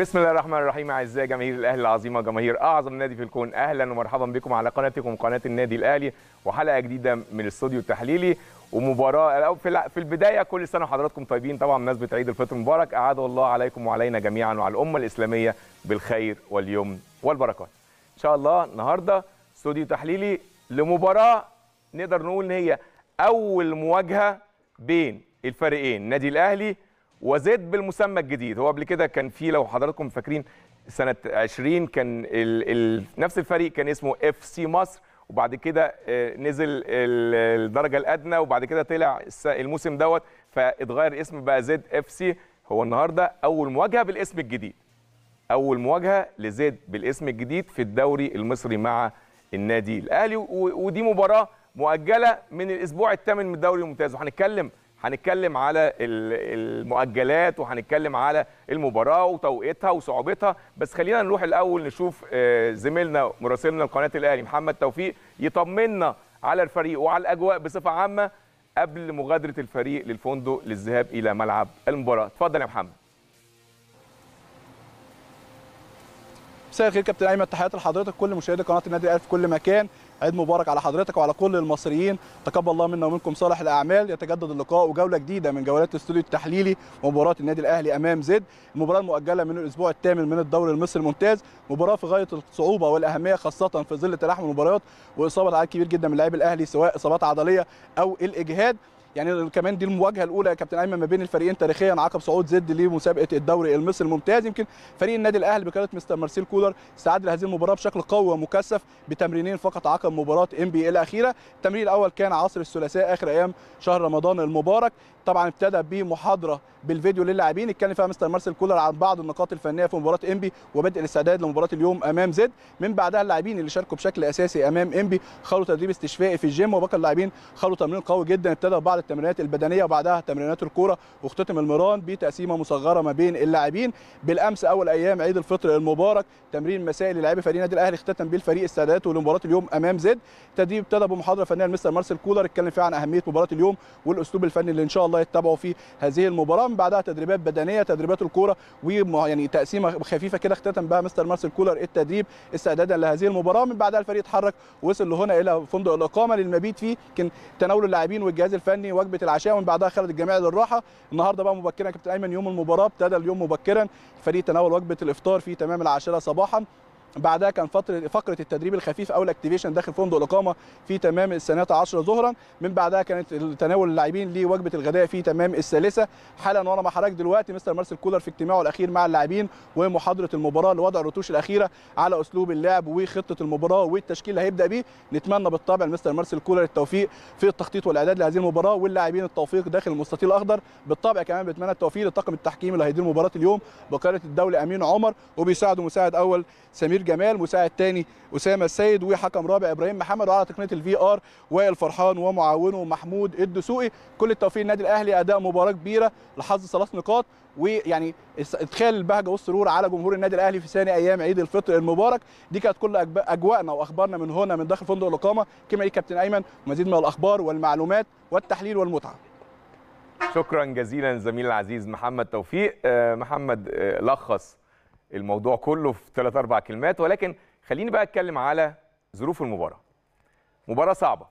بسم الله الرحمن الرحيم. اعزائي جماهير الاهلي العظيمه، جماهير اعظم نادي في الكون، اهلا ومرحبا بكم على قناتكم قناه النادي الاهلي، وحلقه جديده من الاستوديو التحليلي ومباراه. في البدايه، كل سنه وحضراتكم طيبين. طبعا مناسبه عيد الفطر مبارك، اعاده الله عليكم وعلينا جميعا وعلى الامه الاسلاميه بالخير واليمن والبركات. ان شاء الله النهارده استوديو تحليلي لمباراه نقدر نقول ان هي اول مواجهه بين الفريقين، النادي الاهلي وزد بالمسمى الجديد. هو قبل كده كان في، لو حضراتكم فاكرين، سنه 20 كان نفس الفريق كان اسمه FC مصر، وبعد كده نزل الدرجه الادنى، وبعد كده طلع الموسم دوت فاتغير اسم بقى ZFC. هو النهارده اول مواجهه بالاسم الجديد، اول مواجهه لزد بالاسم الجديد في الدوري المصري مع النادي الاهلي، ودي مباراه مؤجله من الاسبوع الثامن من الدوري الممتاز. هنتكلم على المؤجلات وهنتكلم على المباراه وتوقيتها وصعوبتها، بس خلينا نروح الاول نشوف زميلنا مراسلنا لقناه الاهلي محمد توفيق يطمنا على الفريق وعلى الاجواء بصفه عامه قبل مغادره الفريق للفندق للذهاب الى ملعب المباراه. اتفضل يا محمد. مساء الخير كابتن ايمن، تحياتي لحضرتك كل مشاهدي قناه النادي الاهلي في كل مكان. عيد مبارك على حضرتك وعلى كل المصريين، تقبل الله منا ومنكم صالح الاعمال. يتجدد اللقاء وجوله جديده من جولات الاستوديو التحليلي ومباراه النادي الاهلي امام زد، المباراه المؤجله من الاسبوع الثامن من الدوري المصري الممتاز، مباراه في غايه الصعوبه والاهميه خاصه في ظل تلاحم المباريات واصابه عدد كبير جدا من لاعبي الاهلي سواء اصابات عضليه او الاجهاد. يعني كمان دي المواجهه الاولى يا كابتن ايمن ما بين الفريقين تاريخيا عقب صعود زد لمسابقه الدوري المصري الممتاز. يمكن فريق النادي الاهلي بقياده مستر مارسيل كولر استعد لهذه المباراه بشكل قوي ومكثف بتمرينين فقط عقب مباراه NBA الاخيره. التمرين الاول كان عصر الثلاثاء اخر ايام شهر رمضان المبارك، طبعا ابتدى بمحاضره بالفيديو للاعبين اتكلم فيها مستر مارسيل كولر عن بعض النقاط الفنيه في مباراه NBA وبدء الاستعداد لمباراه اليوم امام زد. من بعدها اللاعبين اللي شاركوا بشكل اساسي امام NBA خلوا تدريب استشفائي في الجيم، وبقى اللاعبين خلوا تمرين قوي جدا ابتدى بعض التمرينات البدنيه وبعدها تمرينات الكوره، واختتم المران بتقسيمه مصغره ما بين اللاعبين. بالامس اول ايام عيد الفطر المبارك تمرين مسائي للاعبي فريق النادي الاهلي اختتم بيه الفريق استعداداته لمباراه اليوم امام زد. التدريب ابتدى بمحاضره فنيه لمستر مارسيل كولر اتكلم فيها عن اهميه مباراه اليوم والاسلوب الفني اللي ان شاء الله يتبعه في هذه المباراه. من بعدها تدريبات بدنيه، تدريبات الكوره، ويعني تقسيمه خفيفه كده اختتم بها مستر مارسيل كولر التدريب استعدادا لهذه المباراه. من بعدها الفريق اتحرك ووصل لهنا الى فندق الاقامه للمبيت فيه، كان تناول اللاعبين والجهاز الفني وجبه العشاء، ومن بعدها خرج الجميع للراحه. النهارده بقى مبكرا يا كابتن ايمن يوم المباراه، ابتدى اليوم مبكرا، الفريق تناول وجبه الافطار في تمام العاشره صباحا. بعدها كان فقره التدريب الخفيف او الاكتيفيشن داخل فندق الاقامه في تمام الساعه 10 ظهرا. من بعدها كانت تناول اللاعبين لوجبه الغداء في تمام الثالثه. حالا وانا مع حضرتك دلوقتي مستر مارسيل كولر في اجتماعه الاخير مع اللاعبين ومحاضره المباراه لوضع الرتوش الاخيره على اسلوب اللعب وخطه المباراه والتشكيل اللي هيبدا بيه. نتمنى بالطبع لمستر مارسيل كولر التوفيق في التخطيط والاعداد لهذه المباراه واللاعبين التوفيق داخل المستطيل الاخضر. بالطبع كمان بتمنى التوفيق لطاقم التحكيم اللي هيدير مباراه اليوم بقياده الدولي امين عمر، وبيساعده مساعد اول سمير جمال، مساعد ثاني اسامه السيد، وحكم رابع ابراهيم محمد، وعلى تقنيه الVR وائل فرحان ومعاونه محمود الدسوقي. كل التوفيق للنادي الاهلي، اداء مباراه كبيره لحظ 3 نقاط، ويعني ادخال البهجه والسرور على جمهور النادي الاهلي في ثاني ايام عيد الفطر المبارك. دي كانت كل اجواءنا واخبارنا من هنا من داخل فندق الاقامه. كما ليك كابتن ايمن مزيد من الاخبار والمعلومات والتحليل والمتعه. شكرا جزيلا زميل العزيز محمد توفيق. محمد لخص الموضوع كله في 3-4 كلمات، ولكن خليني بقى اتكلم على ظروف المباراه. مباراه صعبه،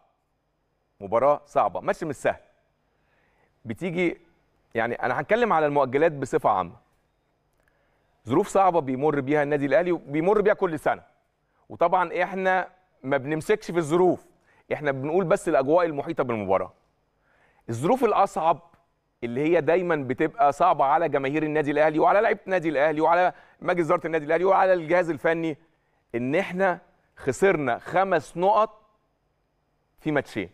ماتش مش سهل. بتيجي يعني انا هتكلم على المؤجلات بصفه عامه. ظروف صعبه بيمر بيها النادي الاهلي وبيمر بيها كل سنه. وطبعا احنا ما بنمسكش في الظروف، احنا بنقول بس الاجواء المحيطه بالمباراه. الظروف الاصعب اللي هي دايما بتبقى صعبه على جماهير النادي الاهلي وعلى لعيبه النادي الاهلي وعلى مجلس اداره النادي الاهلي وعلى الجهاز الفني، ان احنا خسرنا 5 نقط في ماتشين.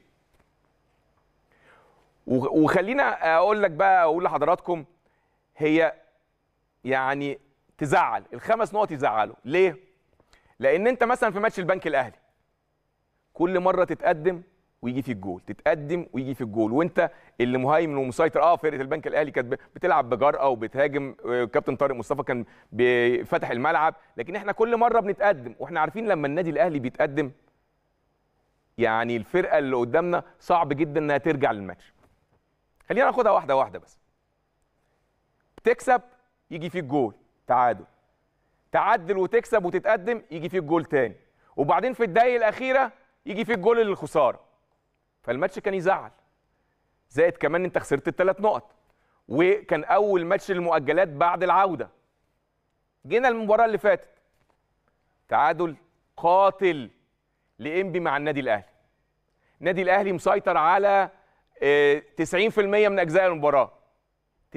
وخلينا اقول لك بقى، اقول لحضراتكم، هي يعني تزعل ال5 نقط يزعلوا ليه؟ لان انت مثلا في ماتش البنك الاهلي كل مره تتقدم ويجي في الجول، تتقدم ويجي في الجول، وانت اللي مهيمن ومسيطر. فرقه البنك الاهلي كانت بتلعب بجرأه وبتهاجم، كابتن طارق مصطفى كان بيفتح الملعب، لكن احنا كل مره بنتقدم، واحنا عارفين لما النادي الاهلي بيتقدم يعني الفرقه اللي قدامنا صعب جدا انها ترجع للماتش. خلينا ناخدها واحده واحده بس. بتكسب يجي في الجول تعادل، تعدل وتكسب وتتقدم يجي فيه الجول تاني، وبعدين في الدقيقه الاخيره يجي فيه الجول للخساره. فالماتش كان يزعل، زائد كمان انت خسرت الثلاث نقط، وكان اول ماتش للمؤجلات بعد العوده. جينا المباراه اللي فاتت تعادل قاتل لانبي مع النادي الاهلي. النادي الاهلي مسيطر على 90% من اجزاء المباراه،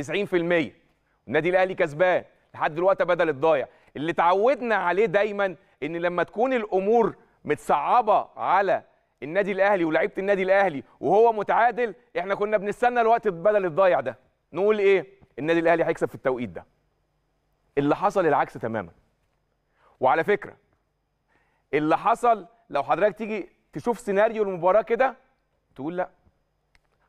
90%، النادي الاهلي كسبان لحد دلوقتي بدل الضايع. اللي تعودنا عليه دايما ان لما تكون الامور متصعبه على النادي الاهلي ولاعيبه النادي الاهلي وهو متعادل، احنا كنا بنستنى الوقت بدل الضايع ده، نقول ايه؟ النادي الاهلي هيكسب في التوقيت ده. اللي حصل العكس تماما. وعلى فكره اللي حصل لو حضرتك تيجي تشوف سيناريو المباراه كده تقول لا،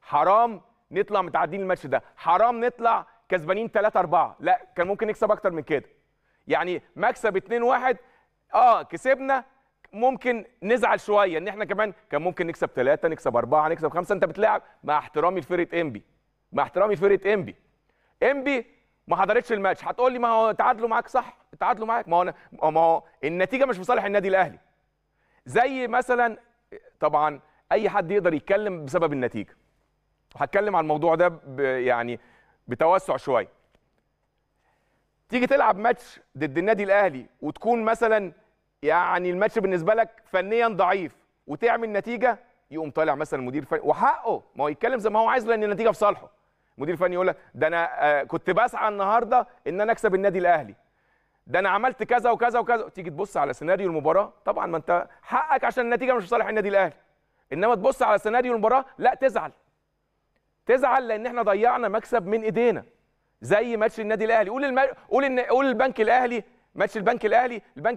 حرام نطلع متعادلين الماتش ده، حرام نطلع كسبانين 3-4، لا كان ممكن نكسب اكتر من كده. يعني مكسب 2-1 كسبنا، ممكن نزعل شويه ان احنا كمان كان ممكن نكسب 3، نكسب 4، نكسب 5. انت بتلعب مع احترامي لفرقه انبي، مع احترامي لفرقه انبي ما حضرتش الماتش. هتقول لي ما هو تعادلوا معاك، صح تعادلوا معاك، ما هو النتيجه مش في صالح النادي الاهلي. زي مثلا طبعا اي حد يقدر يتكلم بسبب النتيجه، وهتكلم عن الموضوع ده يعني بتوسع شويه. تيجي تلعب ماتش ضد النادي الاهلي وتكون مثلا يعني الماتش بالنسبه لك فنيا ضعيف وتعمل نتيجه، يقوم طالع مثلا مدير فني، وحقه ما هو يتكلم زي ما هو عايز لان النتيجه في صالحه. مدير فني يقول لك ده انا كنت بسعى النهارده ان انا اكسب النادي الاهلي، ده انا عملت كذا وكذا وكذا. تيجي تبص على سيناريو المباراه، طبعا ما انت حقك عشان النتيجه مش في صالح النادي الاهلي، انما تبص على سيناريو المباراه لا تزعل لان احنا ضيعنا مكسب من ايدينا. زي ماتش النادي الاهلي، قول البنك الاهلي، ماتش البنك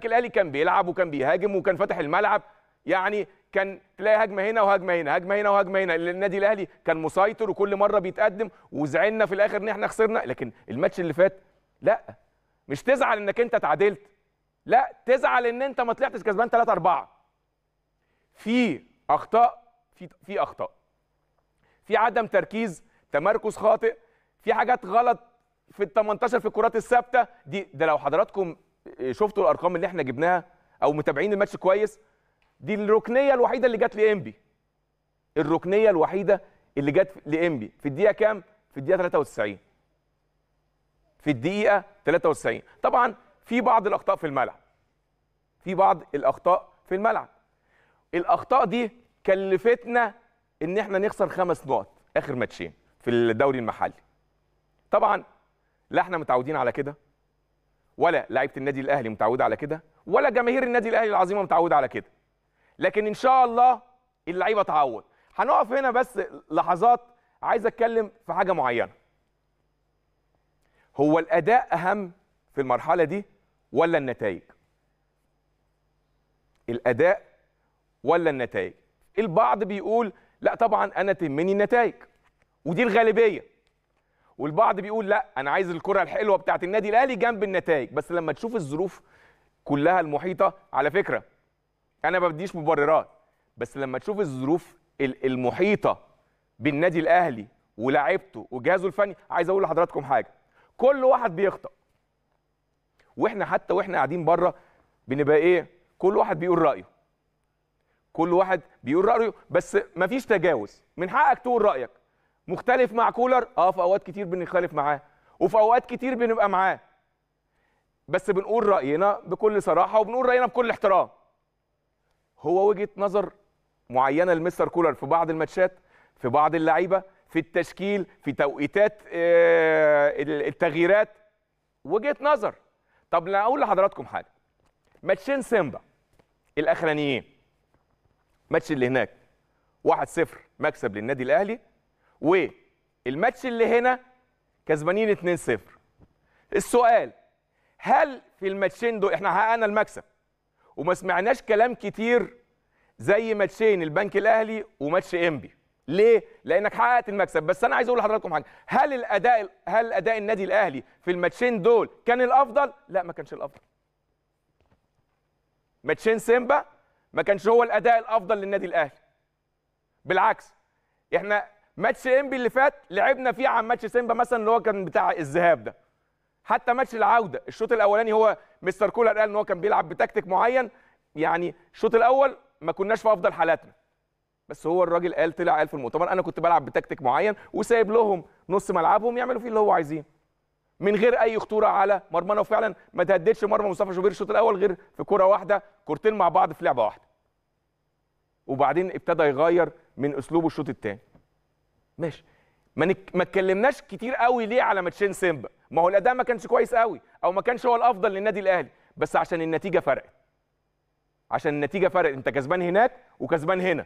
الاهلي كان بيلعب وكان بيهاجم وكان فاتح الملعب، يعني كان تلاقي هجمه هنا وهجمه هنا، هجمه هنا وهجمه هنا، النادي الاهلي كان مسيطر وكل مره بيتقدم، وزعلنا في الاخر ان احنا خسرنا. لكن الماتش اللي فات لا، مش تزعل انك انت اتعادلت، لا تزعل ان انت ما طلعتش كسبان 3-4. في اخطاء، في عدم تركيز، تمركز خاطئ، في حاجات غلط في ال 18 في الكرات الثابته دي. ده لو حضراتكم شفتوا الارقام اللي احنا جبناها او متابعين الماتش كويس، دي الركنيه الوحيده اللي جت لانبي، الركنيه الوحيده اللي جت لانبي في الدقيقه كام؟ في الدقيقه 93. في الدقيقه 93 طبعا في بعض الاخطاء في الملعب، الاخطاء دي كلفتنا ان احنا نخسر 5 نقط اخر ماتشين في الدوري المحلي. طبعا لا احنا متعودين على كده، ولا لعيبه النادي الاهلي متعوده على كده، ولا جماهير النادي الاهلي العظيمه متعوده على كده، لكن ان شاء الله اللعيبه تعوض. هنقف هنا بس لحظات، عايز اتكلم في حاجه معينه. هو الاداء اهم في المرحله دي ولا النتائج؟ الاداء ولا النتائج؟ البعض بيقول لا طبعا انا تهمني النتائج، ودي الغالبيه. والبعض بيقول لا انا عايز الكره الحلوه بتاعه النادي الاهلي جنب النتائج. بس لما تشوف الظروف كلها المحيطه، على فكره انا ما بديش مبررات، بس لما تشوف الظروف المحيطه بالنادي الاهلي ولاعيبته وجهازه الفني، عايز اقول لحضراتكم حاجه، كل واحد بيخطأ. واحنا حتى واحنا قاعدين بره بنبقى ايه؟ كل واحد بيقول رايه، بس مفيش تجاوز. من حقك تقول رايك، مختلف مع كولر، في اوقات كتير بنختلف معاه وفي اوقات كتير بنبقى معاه، بس بنقول راينا بكل صراحه وبنقول راينا بكل احترام. هو وجهه نظر معينه لمستر كولر في بعض الماتشات، في بعض اللعيبه، في التشكيل، في توقيتات التغييرات، وجهه نظر. طب انا اقول لحضراتكم حاجه، ماتشين سيمبا الاخرانيين، الماتش اللي هناك 1-0 مكسب للنادي الاهلي، والماتش اللي هنا كسبانين 2-0. السؤال، هل في الماتشين دول احنا حققنا المكسب وما سمعناش كلام كتير زي ماتشين البنك الاهلي وماتش انبي؟ ليه؟ لانك حققت المكسب. بس انا عايز اقول لحضراتكم حاجه، هل اداء النادي الاهلي في الماتشين دول كان الافضل؟ لا ما كانش الافضل. ماتشين سيمبا ما كانش هو الاداء الافضل للنادي الاهلي، بالعكس. احنا ماتش انبي اللي فات لعبنا فيه عن ماتش سيمبا مثلا اللي هو كان بتاع الذهاب ده، حتى ماتش العوده الشوط الاولاني هو مستر كولر قال ان هو كان بيلعب بتكتيك معين، يعني الشوط الاول ما كناش في افضل حالاتنا، بس هو الراجل قال، طلع قال في المؤتمر انا كنت بلعب بتكتيك معين وسايب لهم نص ملعبهم يعملوا فيه اللي هو عايزين من غير اي خطوره على مرمانا، وفعلا ما تهددش مرمى مصطفى شوبير الشوط الاول غير في كره واحده، كورتين مع بعض في لعبه واحده. وبعدين ابتدى يغير من اسلوبه الشوط الثاني. ماشي، ما اتكلمناش كتير قوي ليه على ماتشين سيمبا، ما هو الاداء ما كانش كويس قوي او ما كانش هو الافضل للنادي الاهلي، بس عشان النتيجه فرقت. عشان النتيجه فرقت، انت كسبان هناك وكسبان هنا.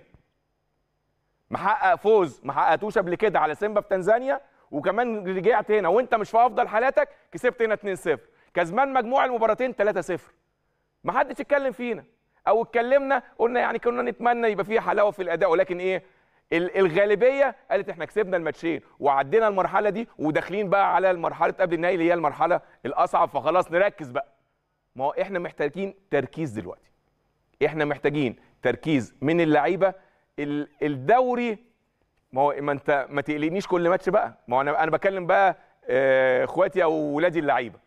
محقق فوز ما حققتوش قبل كده على سيمبا في تنزانيا، وكمان رجعت هنا وانت مش في افضل حالاتك كسبت هنا 2-0، كسبان مجموع المباراتين 3-0. ما حدش اتكلم فينا او اتكلمنا، قلنا يعني كنا نتمنى يبقى فيه حلاوه في الاداء، ولكن ايه؟ الغالبيه قالت احنا كسبنا الماتشين وعدينا المرحله دي وداخلين بقى على المرحله قبل النهائي اللي هي المرحله الاصعب، فخلاص نركز بقى. ما هو احنا محتاجين تركيز دلوقتي. احنا محتاجين تركيز من اللعيبه. الدوري ما هو انت ما تقلقنيش كل ماتش بقى، ما هو انا بكلم بقى اخواتي او ولادي اللعيبه.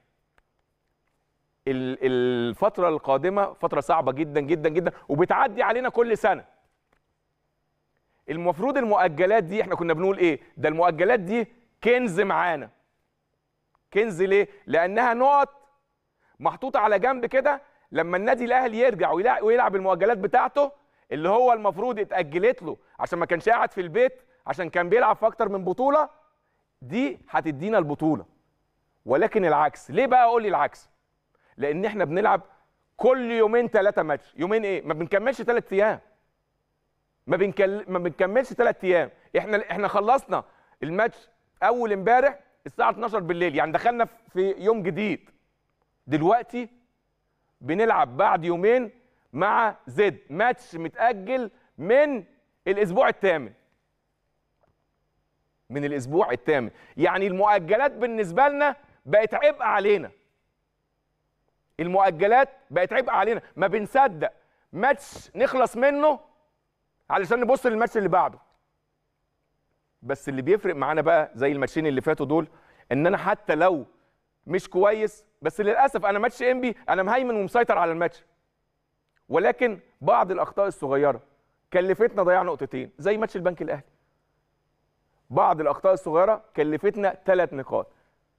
الفتره القادمه فتره صعبه جدا جدا جدا وبتعدي علينا كل سنه. المفروض المؤجلات دي احنا كنا بنقول ايه؟ ده المؤجلات دي كنز معانا. كنز ليه؟ لانها نقط محطوطه على جنب كده، لما النادي الاهلي يرجع ويلعب المؤجلات بتاعته اللي هو المفروض اتاجلت له عشان ما كانش قاعد في البيت عشان كان بيلعب في اكتر من بطوله، دي هتدينا البطوله. ولكن العكس، ليه بقى اقول لي العكس؟ لان احنا بنلعب كل يومين ثلاثه ماتش، يومين ايه؟ ما بنكملش ثلاث ايام. ما بنكملش ثلاث ايام، احنا خلصنا الماتش اول امبارح الساعه 12 بالليل، يعني دخلنا في يوم جديد. دلوقتي بنلعب بعد يومين مع زد، ماتش متأجل من الاسبوع الثامن. من الاسبوع الثامن، يعني المؤجلات بالنسبه لنا بقت عبء علينا. المؤجلات بقت عبء علينا، ما بنصدق ماتش نخلص منه علشان نبص للماتش اللي بعده. بس اللي بيفرق معانا بقى زي الماتشين اللي فاتوا دول، ان انا حتى لو مش كويس، بس للاسف انا ماتش انبي انا مهيمن ومسيطر على الماتش، ولكن بعض الاخطاء الصغيره كلفتنا ضياع نقطتين زي ماتش البنك الاهلي. بعض الاخطاء الصغيره كلفتنا 3 نقاط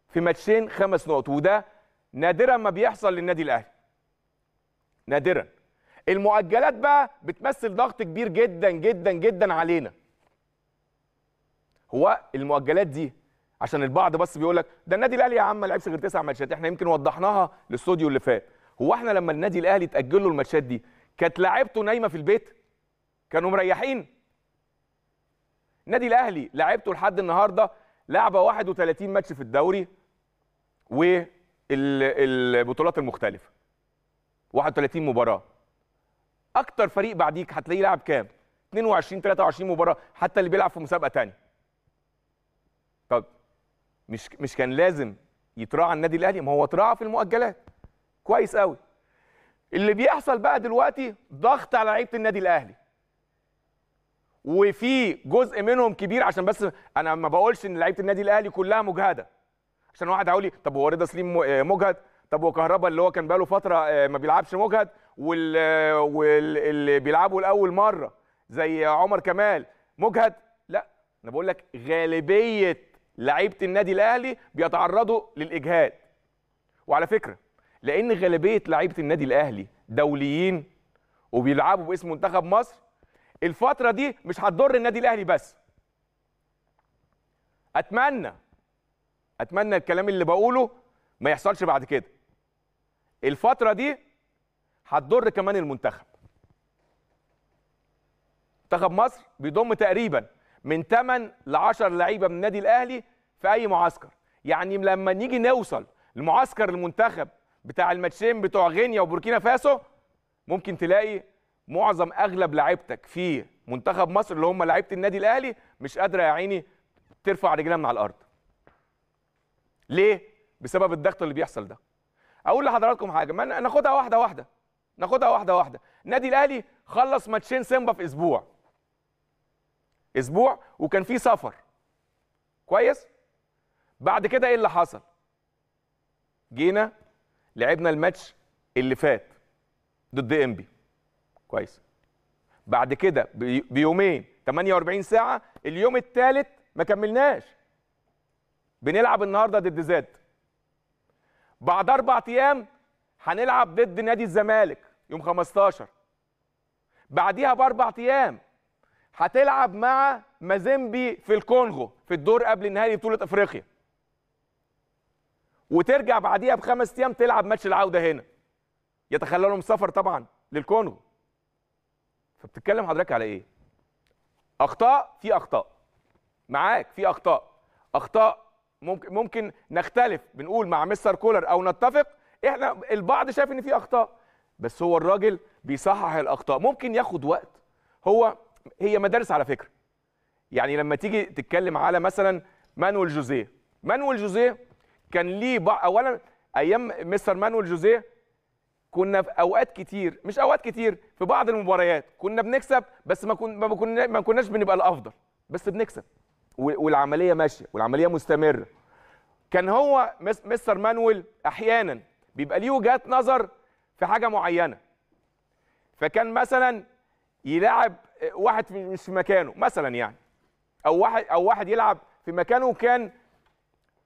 في ماتشين 5 نقط، وده نادرا ما بيحصل للنادي الاهلي. نادرا. المؤجلات بقى بتمثل ضغط كبير جدا جدا جدا علينا. هو المؤجلات دي عشان البعض بس بيقول لك ده النادي الاهلي يا عم ما لعبش غير 9 ماتشات، احنا يمكن وضحناها للاستوديو اللي فات. هو احنا لما النادي الاهلي تاجل له الماتشات دي كانت لاعيبته نايمه في البيت؟ كانوا مريحين؟ النادي الاهلي لاعيبته لحد النهارده لعبه 31 ماتش في الدوري والبطولات المختلفه. 31 مباراه. اكتر فريق بعديك هتلاقيه لعب كام؟ 22 23 مباراه، حتى اللي بيلعب في مسابقه ثانيه. طب مش كان لازم يتراعى النادي الاهلي؟ ما هو اتراعى في المؤجلات. كويس قوي. اللي بيحصل بقى دلوقتي ضغط على لعيبه النادي الاهلي. وفي جزء منهم كبير، عشان بس انا ما بقولش ان لعيبه النادي الاهلي كلها مجهده. عشان واحد هيقول لي طب هو رضا سليم مجهد؟ طب هو كهربا اللي هو كان بقاله فتره ما بيلعبش مجهد، واللي بيلعبوا لاول مره زي عمر كمال مجهد؟ لا، انا بقول لك غالبيه لعيبه النادي الاهلي بيتعرضوا للاجهاد. وعلى فكره لان غالبيه لعيبه النادي الاهلي دوليين وبيلعبوا باسم منتخب مصر، الفتره دي مش هتضر النادي الاهلي بس. اتمنى الكلام اللي بقوله ما يحصلش بعد كده. الفتره دي هتضر كمان المنتخب. منتخب مصر بيضم تقريبا من 8 ل 10 لعيبه من النادي الاهلي في اي معسكر، يعني لما نيجي نوصل لمعسكر المنتخب بتاع الماتشين بتوع غينيا وبوركينا فاسو، ممكن تلاقي معظم اغلب لعيبتك في منتخب مصر اللي هم لعيبه النادي الاهلي مش قادره يا عيني ترفع رجلها من على الارض. ليه؟ بسبب الضغط اللي بيحصل ده. اقول لحضراتكم حاجه، ما ناخدها واحده واحده. ناخدها واحده واحده. النادي الاهلي خلص ماتشين سيمبا في اسبوع. اسبوع وكان فيه سفر. كويس؟ بعد كده ايه اللي حصل؟ جينا لعبنا الماتش اللي فات ضد انبي كويس، بعد كده بيومين 48 ساعه، اليوم الثالث ما كملناش، بنلعب النهارده ضد زد، بعد 4 ايام هنلعب ضد نادي الزمالك يوم 15، بعديها ب4 ايام هتلعب مع مازيمبي في الكونغو في الدور قبل نهائي بطوله افريقيا، وترجع بعديها ب5 ايام تلعب ماتش العوده هنا، يتخلى لهم سفر طبعا للكونغو. فبتتكلم حضرتك على ايه؟ اخطاء في اخطاء، معاك في اخطاء ممكن نختلف، بنقول مع مستر كولر او نتفق، احنا البعض شايف ان في اخطاء، بس هو الراجل بيصحح الاخطاء، ممكن ياخد وقت. هي مدارس على فكره، يعني لما تيجي تتكلم على مثلا مانويل جوزيه كان ليه اولا ايام مستر مانويل جوزيه كنا في اوقات كتير في بعض المباريات كنا بنكسب، بس ما كناش بنبقى الافضل، بس بنكسب والعمليه ماشيه والعمليه مستمره. كان هو مستر مانويل احيانا بيبقى ليه وجهات نظر في حاجه معينه، فكان مثلا يلعب واحد مش في مكانه مثلا، يعني او واحد يلعب في مكانه وكان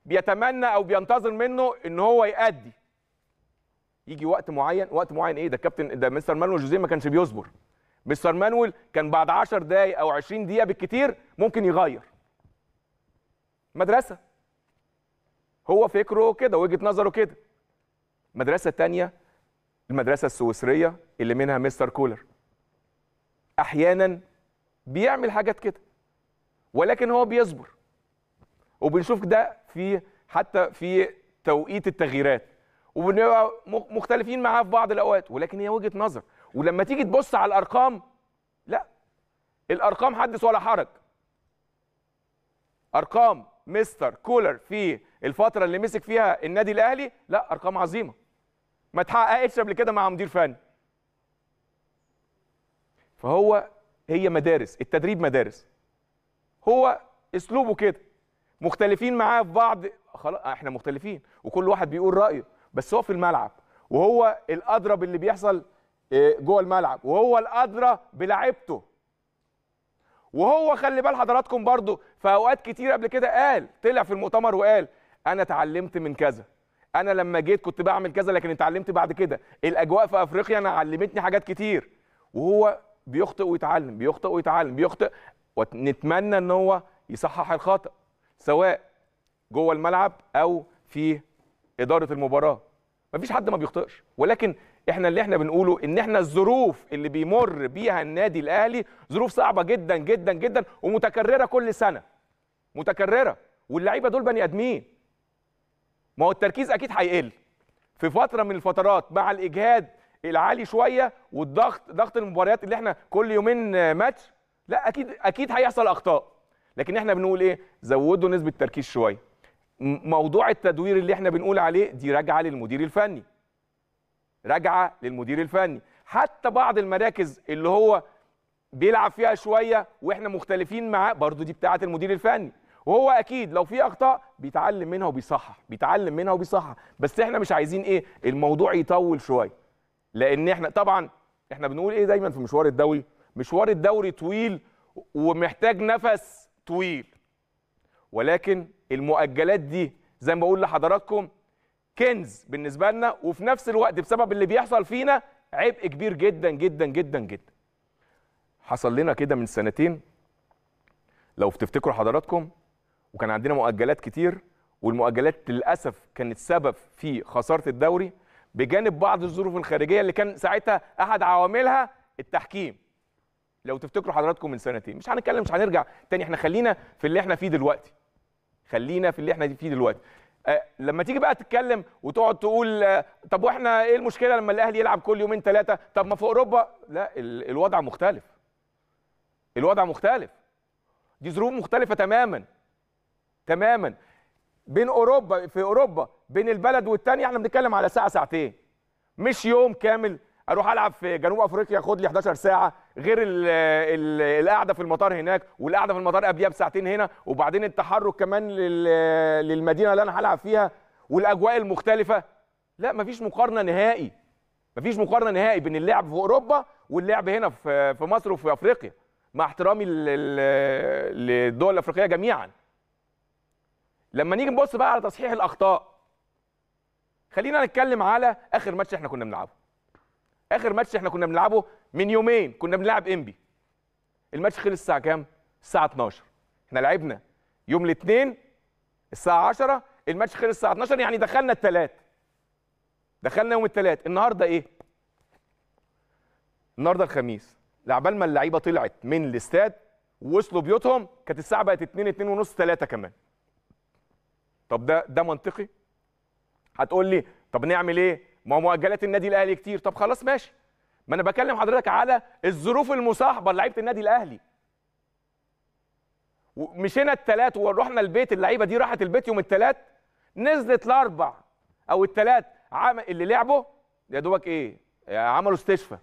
بيتمنى او بينتظر منه ان هو يأدي، يجي وقت معين ايه ده كابتن، ده مستر مانويل جوزيه ما كانش بيصبر، مستر مانويل كان بعد 10 دقايق او 20 دقيقه بالكتير ممكن يغير. مدرسه هو فكره كده، وجهه نظره كده. مدرسه ثانيه المدرسه السويسريه اللي منها مستر كولر، احيانا بيعمل حاجات كده ولكن هو بيصبر، وبنشوف ده حتى في توقيت التغييرات، وبنبقى مختلفين معاه في بعض الاوقات، ولكن هي وجهه نظر. ولما تيجي تبص على الارقام، لا، الارقام حدث ولا حرج. ارقام مستر كولر في الفتره اللي مسك فيها النادي الاهلي، لا، ارقام عظيمه ما اتحققتش قبل كده مع مدير فني. هي مدارس، التدريب مدارس، هو اسلوبه كده، مختلفين معاه في بعض، خلاص احنا مختلفين وكل واحد بيقول رايه، بس هو في الملعب وهو الادرى باللي بيحصل جوه الملعب، وهو الادرى بلاعيبته، وهو خلي بال حضراتكم برضو في اوقات كتير قبل كده طلع في المؤتمر وقال انا اتعلمت من كذا، انا لما جيت كنت بعمل كذا لكن اتعلمت بعد كده، الاجواء في افريقيا انا علمتني حاجات كتير، وهو بيخطئ ويتعلم، ونتمنى ان هو يصحح الخطأ سواء جوه الملعب او في اداره المباراه. مفيش حد ما بيخطئش، ولكن اللي احنا بنقوله ان الظروف اللي بيمر بيها النادي الاهلي ظروف صعبه جدا جدا جدا ومتكرره كل سنه، متكرره، واللعيبه دول بني ادمين. ما هو التركيز اكيد هيقل في فتره من الفترات مع الاجهاد العالي شويه والضغط، ضغط المباريات اللي احنا كل يومين ماتش، لا اكيد هيحصل اخطاء، لكن احنا بنقول ايه؟ زودوا نسبه التركيز شويه. موضوع التدوير اللي احنا بنقول عليه دي راجعه للمدير الفني. حتى بعض المراكز اللي هو بيلعب فيها شويه واحنا مختلفين معاه برضو دي بتاعه المدير الفني، وهو اكيد لو في اخطاء بيتعلم منها وبيصحح، بس احنا مش عايزين الموضوع يطول شويه، لان احنا طبعا بنقول دايما في مشوار الدوري طويل ومحتاج نفس طويل، ولكن المؤجلات دي زي ما بقول لحضراتكم كنز بالنسبه لنا، وفي نفس الوقت بسبب اللي بيحصل فينا عبء كبير جدا جدا جدا جدا. حصل لنا كده من 2 سنين لو تفتكروا حضراتكم، وكان عندنا مؤجلات كتير، والمؤجلات للاسف كانت سبب في خساره الدوري، بجانب بعض الظروف الخارجيه اللي كان ساعتها احد عواملها التحكيم. لو تفتكروا حضراتكم من 2 سنين، مش هنرجع تاني، احنا خلينا في اللي احنا فيه دلوقتي. لما تيجي بقى تتكلم وتقعد تقول طب واحنا ايه المشكله لما الاهلي يلعب كل يومين 3؟ طب ما في اوروبا، لا، الوضع مختلف، دي ظروف مختلفه تماما. في اوروبا بين البلد والتاني احنا بنتكلم على ساعه ساعتين، مش يوم كامل اروح العب في جنوب افريقيا خد لي 11 ساعه، غير القعده في المطار هناك، والقعده في المطار قبليها ب2 ساعة هنا، وبعدين التحرك كمان للمدينه اللي انا هلعب فيها، والاجواء المختلفه. لا مفيش مقارنه نهائي، مفيش مقارنه نهائي بين اللعب في اوروبا واللعب هنا في مصر وفي افريقيا، مع احترامي للدول الافريقيه جميعا. لما نيجي نبص بقى على تصحيح الاخطاء، خلينا نتكلم على اخر ماتش احنا كنا بنلعبه. اخر ماتش احنا كنا بنلعبه من يومين، كنا بنلعب انبي. الماتش خلص الساعه كام؟ الساعه 12. احنا لعبنا يوم الاثنين الساعه 10، الماتش خلص الساعه 12، يعني دخلنا الثلاث. دخلنا يوم الثلاث. النهارده ايه؟ النهارده الخميس. لعبال ما اللعيبه طلعت من الاستاد ووصلوا بيوتهم كانت الساعه بقت 2 ونص 3 كمان. طب ده منطقي؟ هتقول لي طب نعمل ايه؟ ما هو مؤجلات النادي الاهلي كتير. طب خلاص ماشي، ما انا بكلم حضرتك على الظروف المصاحبه لعيبه النادي الاهلي. ومشينا الثلاث ورحنا البيت، اللعيبه دي راحت البيت يوم الثلاث، نزلت الاربع او الثلاث اللي لعبوا يا دوبك ايه؟ عملوا استشفاء.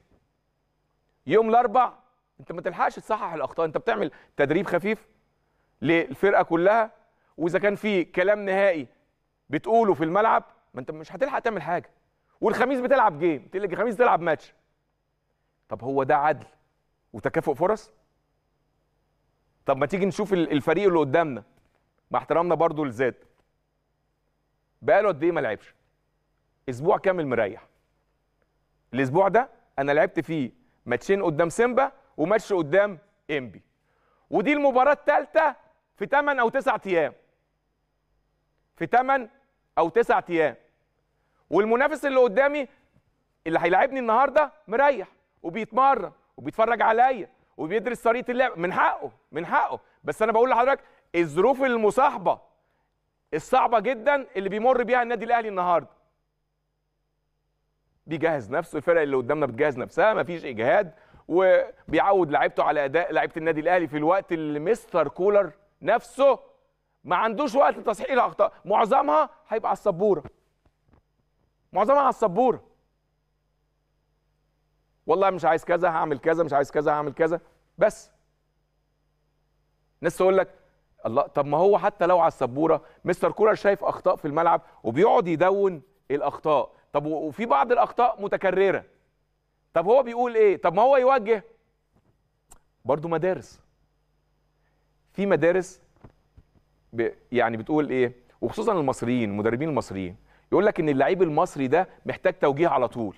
يوم الاربع انت ما تلحقش تصحح الاخطاء، انت بتعمل تدريب خفيف للفرقه كلها، واذا كان في كلام نهائي بتقوله في الملعب ما انت مش هتلحق تعمل حاجه. والخميس بتلعب جيم، الخميس تلعب ماتش. طب هو ده عدل وتكافؤ فرص؟ طب ما تيجي نشوف الفريق اللي قدامنا، مع احترامنا برضو لزاد، بقاله قد ايه ما لعبش؟ اسبوع كامل مريح. الاسبوع ده انا لعبت فيه ماتشين قدام سيمبا وماتش قدام انبي، ودي المباراه الثالثه في 8 او 9 ايام. في 8 او 9 ايام. والمنافس اللي قدامي اللي هيلاعبني النهارده مريح وبيتمرن وبيتفرج عليا وبيدرس طريقه اللعب، من حقه من حقه. بس انا بقول لحضرتك الظروف المصاحبه الصعبه جدا اللي بيمر بيها النادي الاهلي النهارده. بيجهز نفسه، الفرق اللي قدامنا بتجهز نفسها، مفيش اجهاد، وبيعود لعيبته على اداء لعيبه النادي الاهلي في الوقت اللي مستر كولر نفسه ما عندوش وقت لتصحيح الاخطاء. معظمها هيبقى على السبوره، معظمها على السبوره. والله مش عايز كذا هعمل كذا، مش عايز كذا هعمل كذا. بس ناس تقول لك الله، طب ما هو حتى لو على السبوره مستر كولر شايف اخطاء في الملعب وبيقعد يدون الاخطاء. طب وفي بعض الاخطاء متكرره. طب هو بيقول ايه؟ طب ما هو يوجه برضو مدارس. في مدارس يعني بتقول ايه، وخصوصا المصريين، المدربين المصريين، يقول لك ان اللعيب المصري ده محتاج توجيه على طول،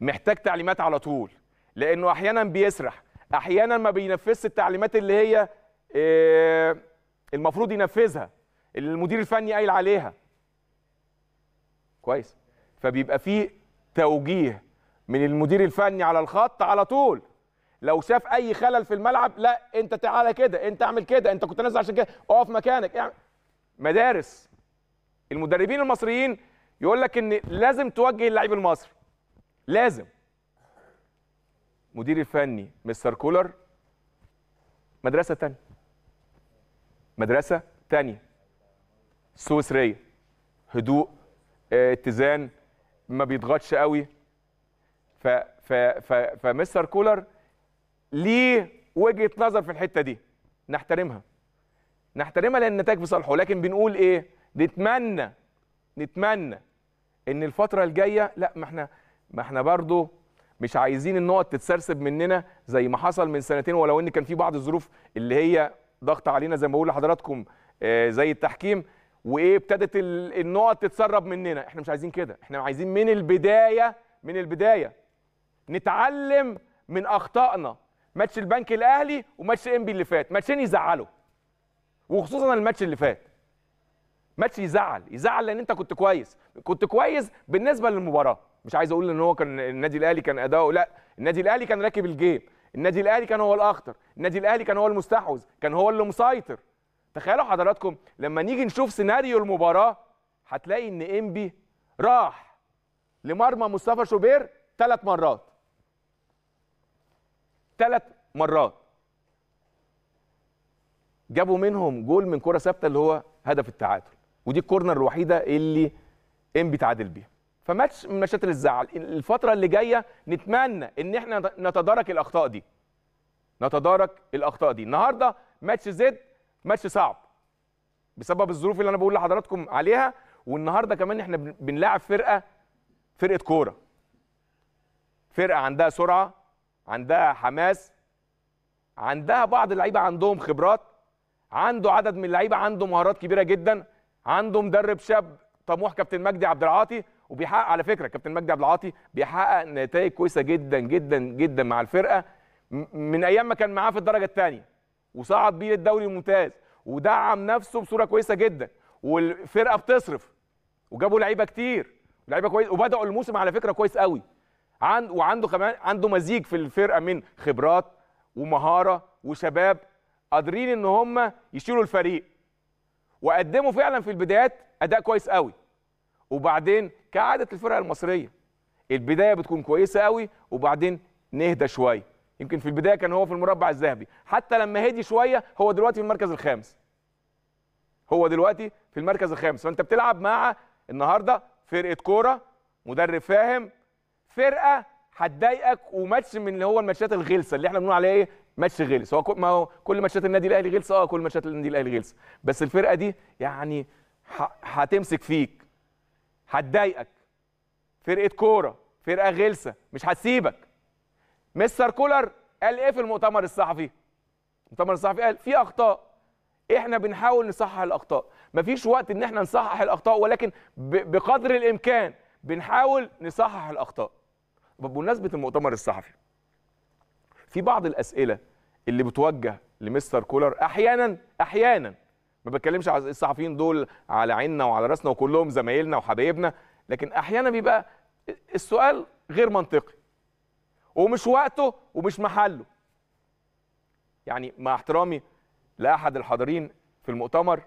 محتاج تعليمات على طول، لانه احيانا بيسرح، احيانا ما بينفذش التعليمات اللي هي المفروض ينفذها، اللي المدير الفني قايل عليها. كويس؟ فبيبقى فيه توجيه من المدير الفني على الخط على طول. لو شاف اي خلل في الملعب، لا انت تعالى كده، انت اعمل كده، انت كنت نازل عشان كده، اقف مكانك، اعمل. مدارس المدربين المصريين يقول لك ان لازم توجه اللاعب المصري. لازم. مدير الفني مستر كولر مدرسه ثانيه، مدرسه ثانيه سويسريه، هدوء، اتزان، ما بيضغطش قوي. فمستر كولر ليه وجهه نظر في الحته دي، نحترمها، نحترمها لان النتائج في صالحه. لكن بنقول ايه؟ نتمنى ان الفتره الجايه، لا ما احنا برضه مش عايزين النقط تتسرسب مننا زي ما حصل من سنتين، ولو ان كان في بعض الظروف اللي هي ضغط علينا زي ما بقول لحضراتكم، زي التحكيم، وايه ابتدت النقط تتسرب مننا. احنا مش عايزين كده، احنا عايزين من البدايه، من البدايه نتعلم من اخطائنا. ماتش البنك الاهلي وماتش انبي اللي فات، ماتشين يزعلوا، وخصوصا الماتش اللي فات ماتش يزعل لان انت كنت كويس، كنت كويس بالنسبه للمباراه. مش عايز اقول ان هو كان النادي الاهلي كان اداؤه، لا، النادي الاهلي كان راكب الجيم، النادي الاهلي كان هو الاخطر، النادي الاهلي كان هو المستحوذ، كان هو اللي مسيطر. تخيلوا حضراتكم لما نيجي نشوف سيناريو المباراه، هتلاقي ان انبي راح لمرمى مصطفى شوبير 3 مرات، 3 مرات جابوا منهم جول من كره ثابته اللي هو هدف التعادل، ودي الكورنر الوحيده اللي انبي تعادل بيها. فماتش من مشاكل الزعل. الفتره اللي جايه نتمنى ان احنا نتدارك الاخطاء دي، نتدارك الاخطاء دي. النهارده ماتش زد، ماتش صعب بسبب الظروف اللي انا بقول لحضراتكم عليها، والنهارده كمان احنا بنلاعب فرقه كوره، فرقه عندها سرعه، عندها حماس، عندها بعض اللعيبه عندهم خبرات، عنده عدد من اللعيبه عنده مهارات كبيره جدا، عنده مدرب شاب طموح كابتن مجدي عبد العاطي، وبيحقق على فكره كابتن مجدي عبد العاطي بيحقق نتائج كويسه جدا جدا جدا مع الفرقه من ايام ما كان معاه في الدرجه الثانيه وصعد بيه للدوري الممتاز ودعم نفسه بصوره كويسه جدا، والفرقه بتصرف وجابوا لعيبه كتير، لعيبه كويس، وبداوا الموسم على فكره كويس قوي، وعنده كمان عنده مزيج في الفرقه من خبرات ومهاره وشباب قادرين ان هم يشيلوا الفريق، وقدموا فعلا في البدايات اداء كويس قوي. وبعدين كعاده الفرقه المصريه البدايه بتكون كويسه قوي وبعدين نهدى شويه، يمكن في البدايه كان هو في المربع الذهبي، حتى لما هدي شويه هو دلوقتي في المركز الخامس. فانت بتلعب مع النهارده فرقه كوره، مدرب فاهم، فرقه هتضايقك، وماتش من اللي هو الماتشات الغلسه اللي احنا بنقول عليها ايه؟ ماتش غلس. هو ما هو كل ماتشات النادي الاهلي غلسه، كل ماتشات النادي الاهلي غلسه، بس الفرقه دي يعني هتمسك فيك، هتضايقك، فرقه كوره، فرقه غلسه، مش هتسيبك. مستر كولر قال ايه في المؤتمر الصحفي؟ المؤتمر الصحفي قال في اخطاء، احنا بنحاول نصحح الاخطاء، مفيش وقت ان احنا نصحح الاخطاء، ولكن بقدر الامكان بنحاول نصحح الاخطاء. بمناسبه المؤتمر الصحفي، في بعض الاسئله اللي بتوجه لمستر كولر احيانا، ما بتكلمش على الصحفيين دول على عيننا وعلى راسنا وكلهم زمايلنا وحبايبنا، لكن احيانا بيبقى السؤال غير منطقي ومش وقته ومش محله. يعني مع احترامي لأحد الحاضرين في المؤتمر،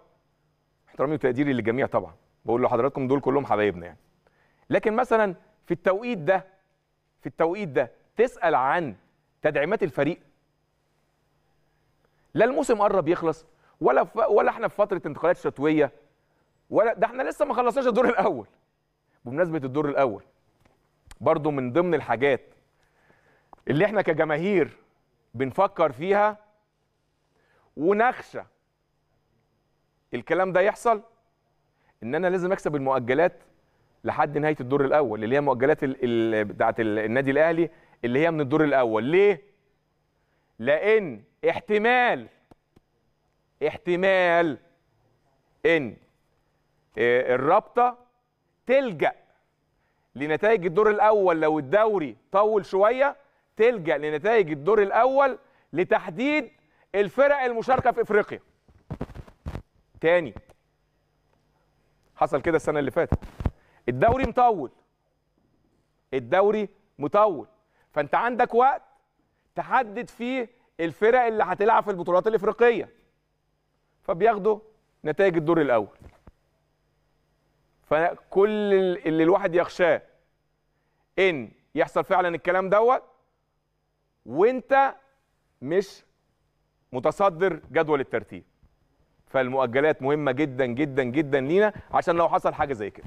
احترامي وتقديري للجميع طبعا، بقول لحضراتكم دول كلهم حبايبنا يعني، لكن مثلا في التوقيت ده تسأل عن تدعيمات الفريق؟ لا الموسم قرب يخلص ولا احنا في فترة انتقالات شتوية، ولا ده احنا لسه ما خلصناش الدور الأول. بمناسبة الدور الأول، برضو من ضمن الحاجات اللي احنا كجماهير بنفكر فيها ونخشى الكلام ده يحصل، ان انا لازم اكسب المؤجلات لحد نهايه الدور الاول، اللي هي مؤجلات بتاعه النادي الاهلي اللي هي من الدور الاول. ليه؟ لان احتمال ان الرابطه تلجا لنتائج الدور الاول، لو الدوري طول شويه تلجا لنتائج الدور الاول لتحديد الفرق المشاركه في افريقيا. تاني حصل كده السنه اللي فاتت، الدوري مطول، فانت عندك وقت تحدد فيه الفرق اللي هتلعب في البطولات الافريقيه، فبياخدوا نتائج الدور الاول. فكل اللي الواحد يخشاه ان يحصل فعلا الكلام دوت، وانت مش متصدر جدول الترتيب. فالمؤجلات مهمه جدا جدا جدا لينا عشان لو حصل حاجه زي كده.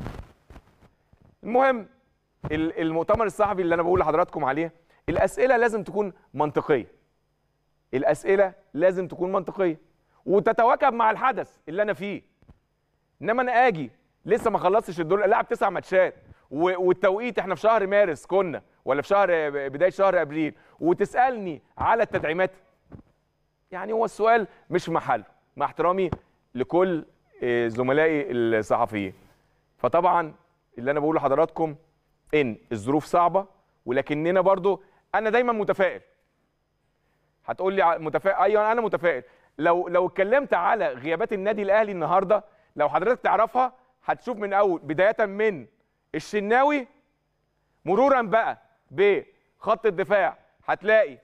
المهم المؤتمر الصحفي اللي انا بقول لحضراتكم عليه، الاسئله لازم تكون منطقيه. وتتواكب مع الحدث اللي انا فيه. انما انا اجي لسه ما خلصتش الدور، لاعب 9 ماتشات والتوقيت احنا في شهر مارس كنا، ولا في شهر بدايه شهر ابريل، وتسالني على التدعيمات. يعني هو السؤال مش محله، مع احترامي لكل زملائي الصحفيين. فطبعا اللي انا بقول لحضراتكم ان الظروف صعبه، ولكننا برضو انا دايما متفائل. هتقول لي متفائل، ايوه انا متفائل. لو اتكلمت على غيابات النادي الاهلي النهارده، لو حضرتك تعرفها هتشوف من اول، بدايه من الشناوي مرورا بقى بخط الدفاع، هتلاقي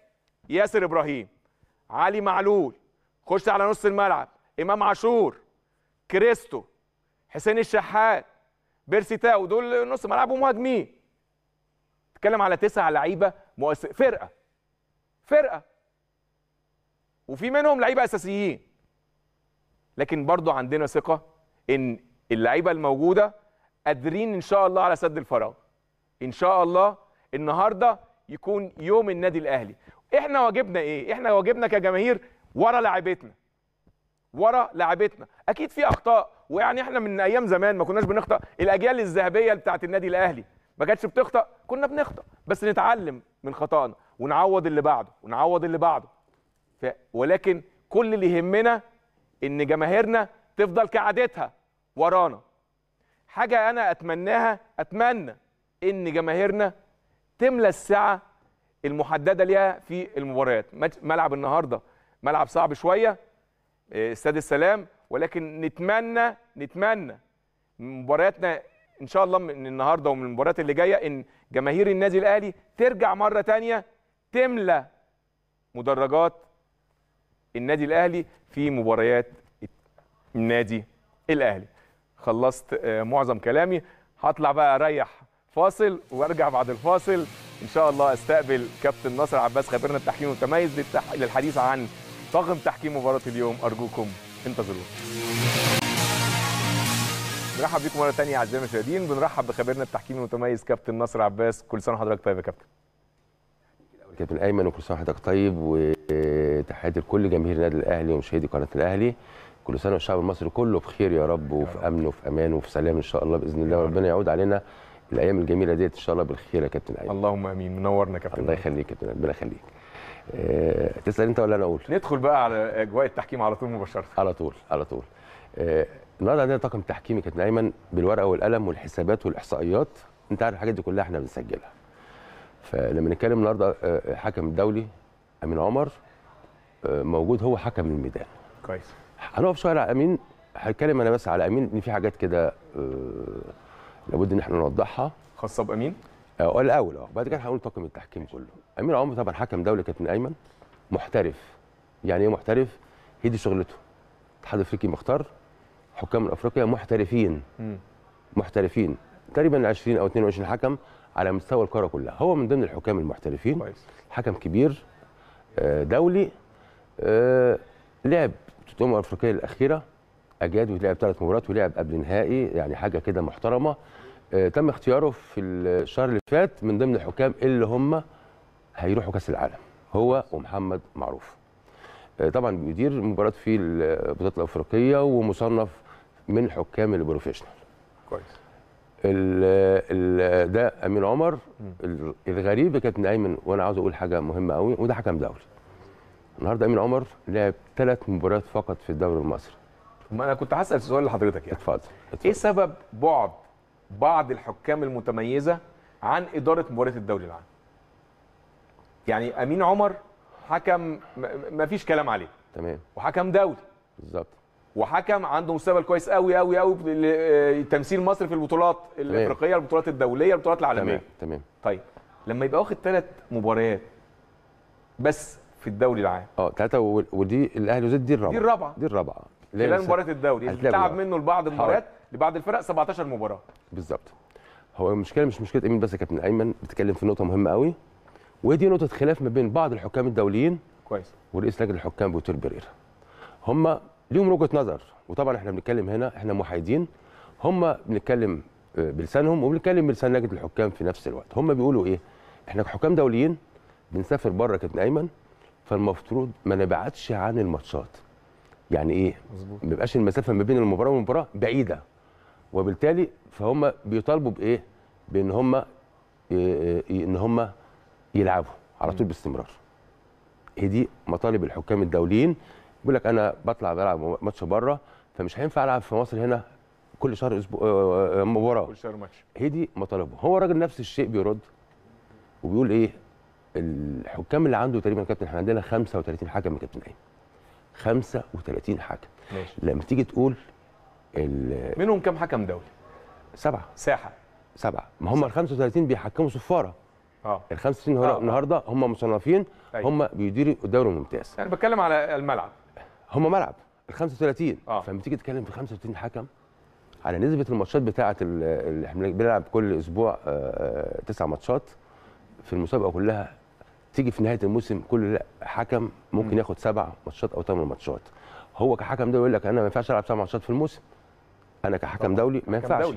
ياسر ابراهيم، علي معلول، خش على نص الملعب، امام عاشور، كريستو، حسين الشحات، بيرسي تاو، دول نص ملعب ومهاجمين. تتكلم على 9 لعيبه مؤسسين، فرقه وفي منهم لعيبه اساسيين، لكن برضو عندنا ثقه ان اللعيبه الموجوده قادرين ان شاء الله على سد الفراغ. ان شاء الله النهارده يكون يوم النادي الاهلي. احنا واجبنا ايه؟ احنا واجبنا كجماهير ورا لاعيبتنا، ورا لعبتنا، اكيد في اخطاء، ويعني احنا من ايام زمان ما كناش بنخطأ، الاجيال الذهبيه بتاعت النادي الاهلي ما كانتش بتخطأ، كنا بنخطأ، بس نتعلم من خطأنا ونعوض اللي بعده ونعوض اللي بعده. ولكن كل اللي يهمنا ان جماهيرنا تفضل كعادتها ورانا. حاجه انا اتمناها، اتمنى ان جماهيرنا تملى الساعه المحدده ليها في المباريات. ملعب النهارده ملعب صعب شويه، استاد السلام، ولكن نتمنى مبارياتنا ان شاء الله من النهارده ومن المباريات اللي جايه ان جماهير النادي الاهلي ترجع مره ثانيه تملى مدرجات النادي الاهلي في مباريات النادي الاهلي. خلصت معظم كلامي، هطلع بقى اريح فاصل وارجع بعد الفاصل ان شاء الله استقبل كابتن ناصر عباس خبيرنا التحكيم المتميز للحديث عن طاقم تحكيم مباراة اليوم، ارجوكم انتظرونا. نرحب بكم مرة ثانية اعزائي المشاهدين، بنرحب بخبيرنا التحكيم المتميز كابتن ناصر عباس. كل سنة وحضرتك طيب يا كابتن. كابتن ايمن وكل سنة وحضرتك طيب، وتحياتي لكل جماهير النادي الاهلي ومشاهدي قناة الاهلي. كل سنة والشعب المصري كله بخير يا رب وفي امن وفي امان وفي سلام ان شاء الله باذن الله، وربنا يعود علينا الايام الجميله ديت ان شاء الله بالخير يا كابتن ايمن. اللهم امين، منورنا كابتن. الله يخليك يا كابتن، ربنا يخليك. تسال انت ولا انا اقول؟ ندخل بقى على اجواء التحكيم على طول مباشره. على طول على طول. النهارده عندنا طاقم تحكيمي كابتن ايمن بالورقه والقلم والحسابات والاحصائيات، انت عارف الحاجات دي كلها احنا بنسجلها. فلما نتكلم النهارده حكم الدولي امين عمر موجود، هو حكم الميدان. كويس. هنقف شويه على امين، هتكلم انا بس على امين ان في حاجات كده لابد ان احنا نوضحها خاصه بامين الاول، بعد كده هنقول طاقم التحكيم كله. امين عمر طبعا حكم دولي كابتن ايمن محترف. يعني ايه محترف؟ هي دي شغلته. الاتحاد الافريقي مختار حكام من افريقيا محترفين محترفين تقريبا 20 او 22 حكم على مستوى القاره كلها، هو من ضمن الحكام المحترفين. كويس. حكم كبير دولي، لعب الامم الافريقيه الاخيره اجاد، ولعب 3 مباريات ولعب قبل نهائي، يعني حاجه كده محترمه. تم اختياره في الشهر اللي فات من ضمن الحكام اللي هم هيروحوا كاس العالم، هو ومحمد معروف. طبعا بيدير مباريات في البطولات الافريقيه ومصنف من حكام البروفيشنال. كويس. ده امين عمر. الغريب يا كابتن ايمن، وانا عاوز اقول حاجه مهمه قوي، وده حكم دولي. النهارده امين عمر لعب 3 مباريات فقط في الدوري المصري. ما انا كنت هسال السؤال لحضرتك يعني. اتفضل. ايه سبب بعد بعض الحكام المتميزه عن اداره مباريات الدوري العام؟ يعني امين عمر حكم ما فيش كلام عليه. تمام. وحكم دولي. بالظبط. وحكم عنده مستقبل كويس قوي قوي قوي تمثيل مصر في البطولات الافريقيه، البطولات الدوليه، البطولات العالميه. تمام تمام. طيب لما يبقى واخد 3 مباريات بس في الدوري العام. 3 ودي الاهلي وزد، دي الرابعه. دي الرابعه خلال مباراه الدوري اللي اتلعب منه لبعض المباريات لبعض الفرق 17 مباراه. بالظبط. هو المشكله مش مشكله امين بس يا كابتن ايمن، بتتكلم في نقطه مهمه قوي، ودي نقطه خلاف ما بين بعض الحكام الدوليين. كويس. ورئيس لجنه الحكام بوتير بيريرا. هم ليهم وجهه نظر، وطبعا احنا بنتكلم هنا احنا محايدين، هم بنتكلم بلسانهم وبنتكلم بلسان لجنه الحكام في نفس الوقت. هم بيقولوا ايه؟ احنا كحكام دوليين بنسافر بره يا كابتن ايمن، فالمفترض ما نبعدش عن الماتشات. يعني ايه؟ ما بيبقاش المسافه ما بين المباراه والمباراه بعيده، وبالتالي فهم بيطالبوا بايه؟ بان هم يلعبوا على طول باستمرار. هي دي مطالب الحكام الدوليين. بيقول لك انا بطلع بلعب ماتش بره، فمش هينفع العب في مصر هنا كل شهر اسبوع مباراه، كل شهر ماتش. هي دي مطالبه. هو الراجل نفس الشيء بيرد وبيقول ايه؟ الحكام اللي عنده تقريبا كابتن احنا عندنا 35 حكم يا كابتن ايمن. 35 حكم. ماشي. لما تيجي تقول منهم كام حكم دولي؟ 7. ساحه 7. ما هم ال 35 بيحكموا صفاره. ال 65 النهارده هم مصنفين. طيب. هم بيديروا الدوري الممتاز. انا بتكلم على الملعب. هم ملعب ال 35. فلما تيجي تتكلم في 35 حكم على نسبه الماتشات بتاعه اللي احنا بنلعب كل اسبوع 9 ماتشات في المسابقه كلها، تيجي في نهايه الموسم كل حكم ممكن ياخد 7 ماتشات او 8 ماتشات. هو كحكم دولي يقول لك انا ما ينفعش العب 7 ماتشات في الموسم، انا كحكم دولي ما ينفعش،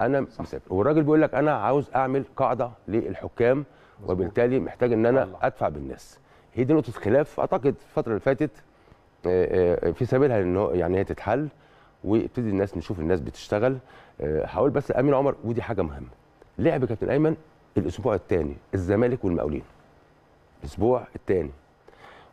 انا مسافر. والراجل بيقول لك انا عاوز اعمل قاعده للحكام، وبالتالي محتاج ان انا ادفع بالناس. هي دي نقطه خلاف اعتقد الفتره اللي فاتت في سبيلها ان يعني هي تتحل ويبتدي الناس نشوف الناس بتشتغل. هقول بس امين عمر، ودي حاجه مهمه، لعب كابتن ايمن الاسبوع الثاني الزمالك والمقاولين الاسبوع الثاني،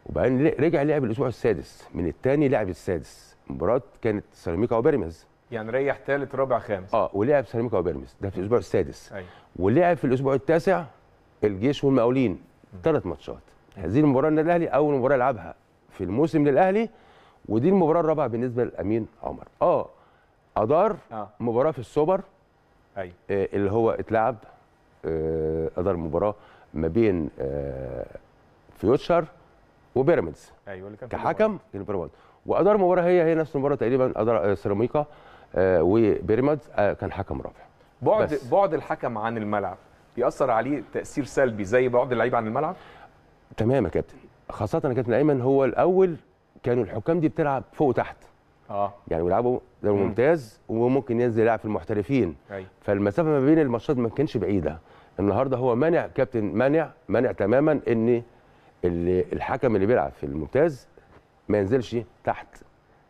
وبعدين رجع لعب الاسبوع السادس، من الثاني لعب السادس مباراه كانت سيراميكا وبيراميدز، يعني ريح ثالث رابع خامس ولعب سيراميكا وبيراميدز ده في الاسبوع السادس. أي. ولعب في الاسبوع التاسع الجيش والمقاولين 3 ماتشات. هذه المباراه النادي الاهلي اول مباراه يلعبها في الموسم للاهلي، ودي المباراه الرابعه بالنسبه لامين عمر. ادار مباراه في السوبر اللي هو اتلعب، ادار مباراه ما بين فيوتشر وبيراميدز كحكم بيراميدز، وادار مباراه هي نفس المباراه تقريبا، ادار سيراميكا وبيراميدز كان حكم رابع. بعد الحكم عن الملعب بيأثر عليه تأثير سلبي زي بعد اللعيب عن الملعب؟ تمام يا كابتن، خاصة يا كابتن أيمن هو الأول كانوا الحكام دي بتلعب فوق وتحت. يعني بيلعبوا دوري ممتاز وممكن ينزل يلعب في المحترفين. فالمسافة ما بين الماتشات ما كانتش بعيدة. النهارده هو مانع كابتن، مانع تماما إن الحكم اللي بيلعب في الممتاز ما ينزلش تحت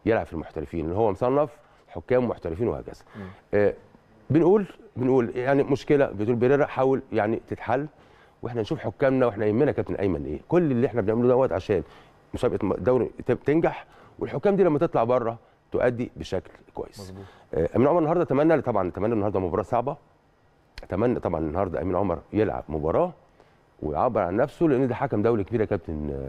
يلعب في المحترفين، اللي هو مصنف حكام محترفين وهكذا. بنقول يعني مشكله بتقول بريرة حاول يعني تتحل، واحنا نشوف حكامنا، واحنا يهمنا كابتن ايمن ايه كل اللي احنا بنعمله دوت عشان مسابقه الدوري تنجح، والحكام دي لما تطلع بره تؤدي بشكل كويس. مظبوط. امين عمر النهارده اتمنى النهارده مباراه صعبه، اتمنى طبعا النهارده امين عمر يلعب مباراه ويعبر عن نفسه، لان ده حكم دولي كبير يا كابتن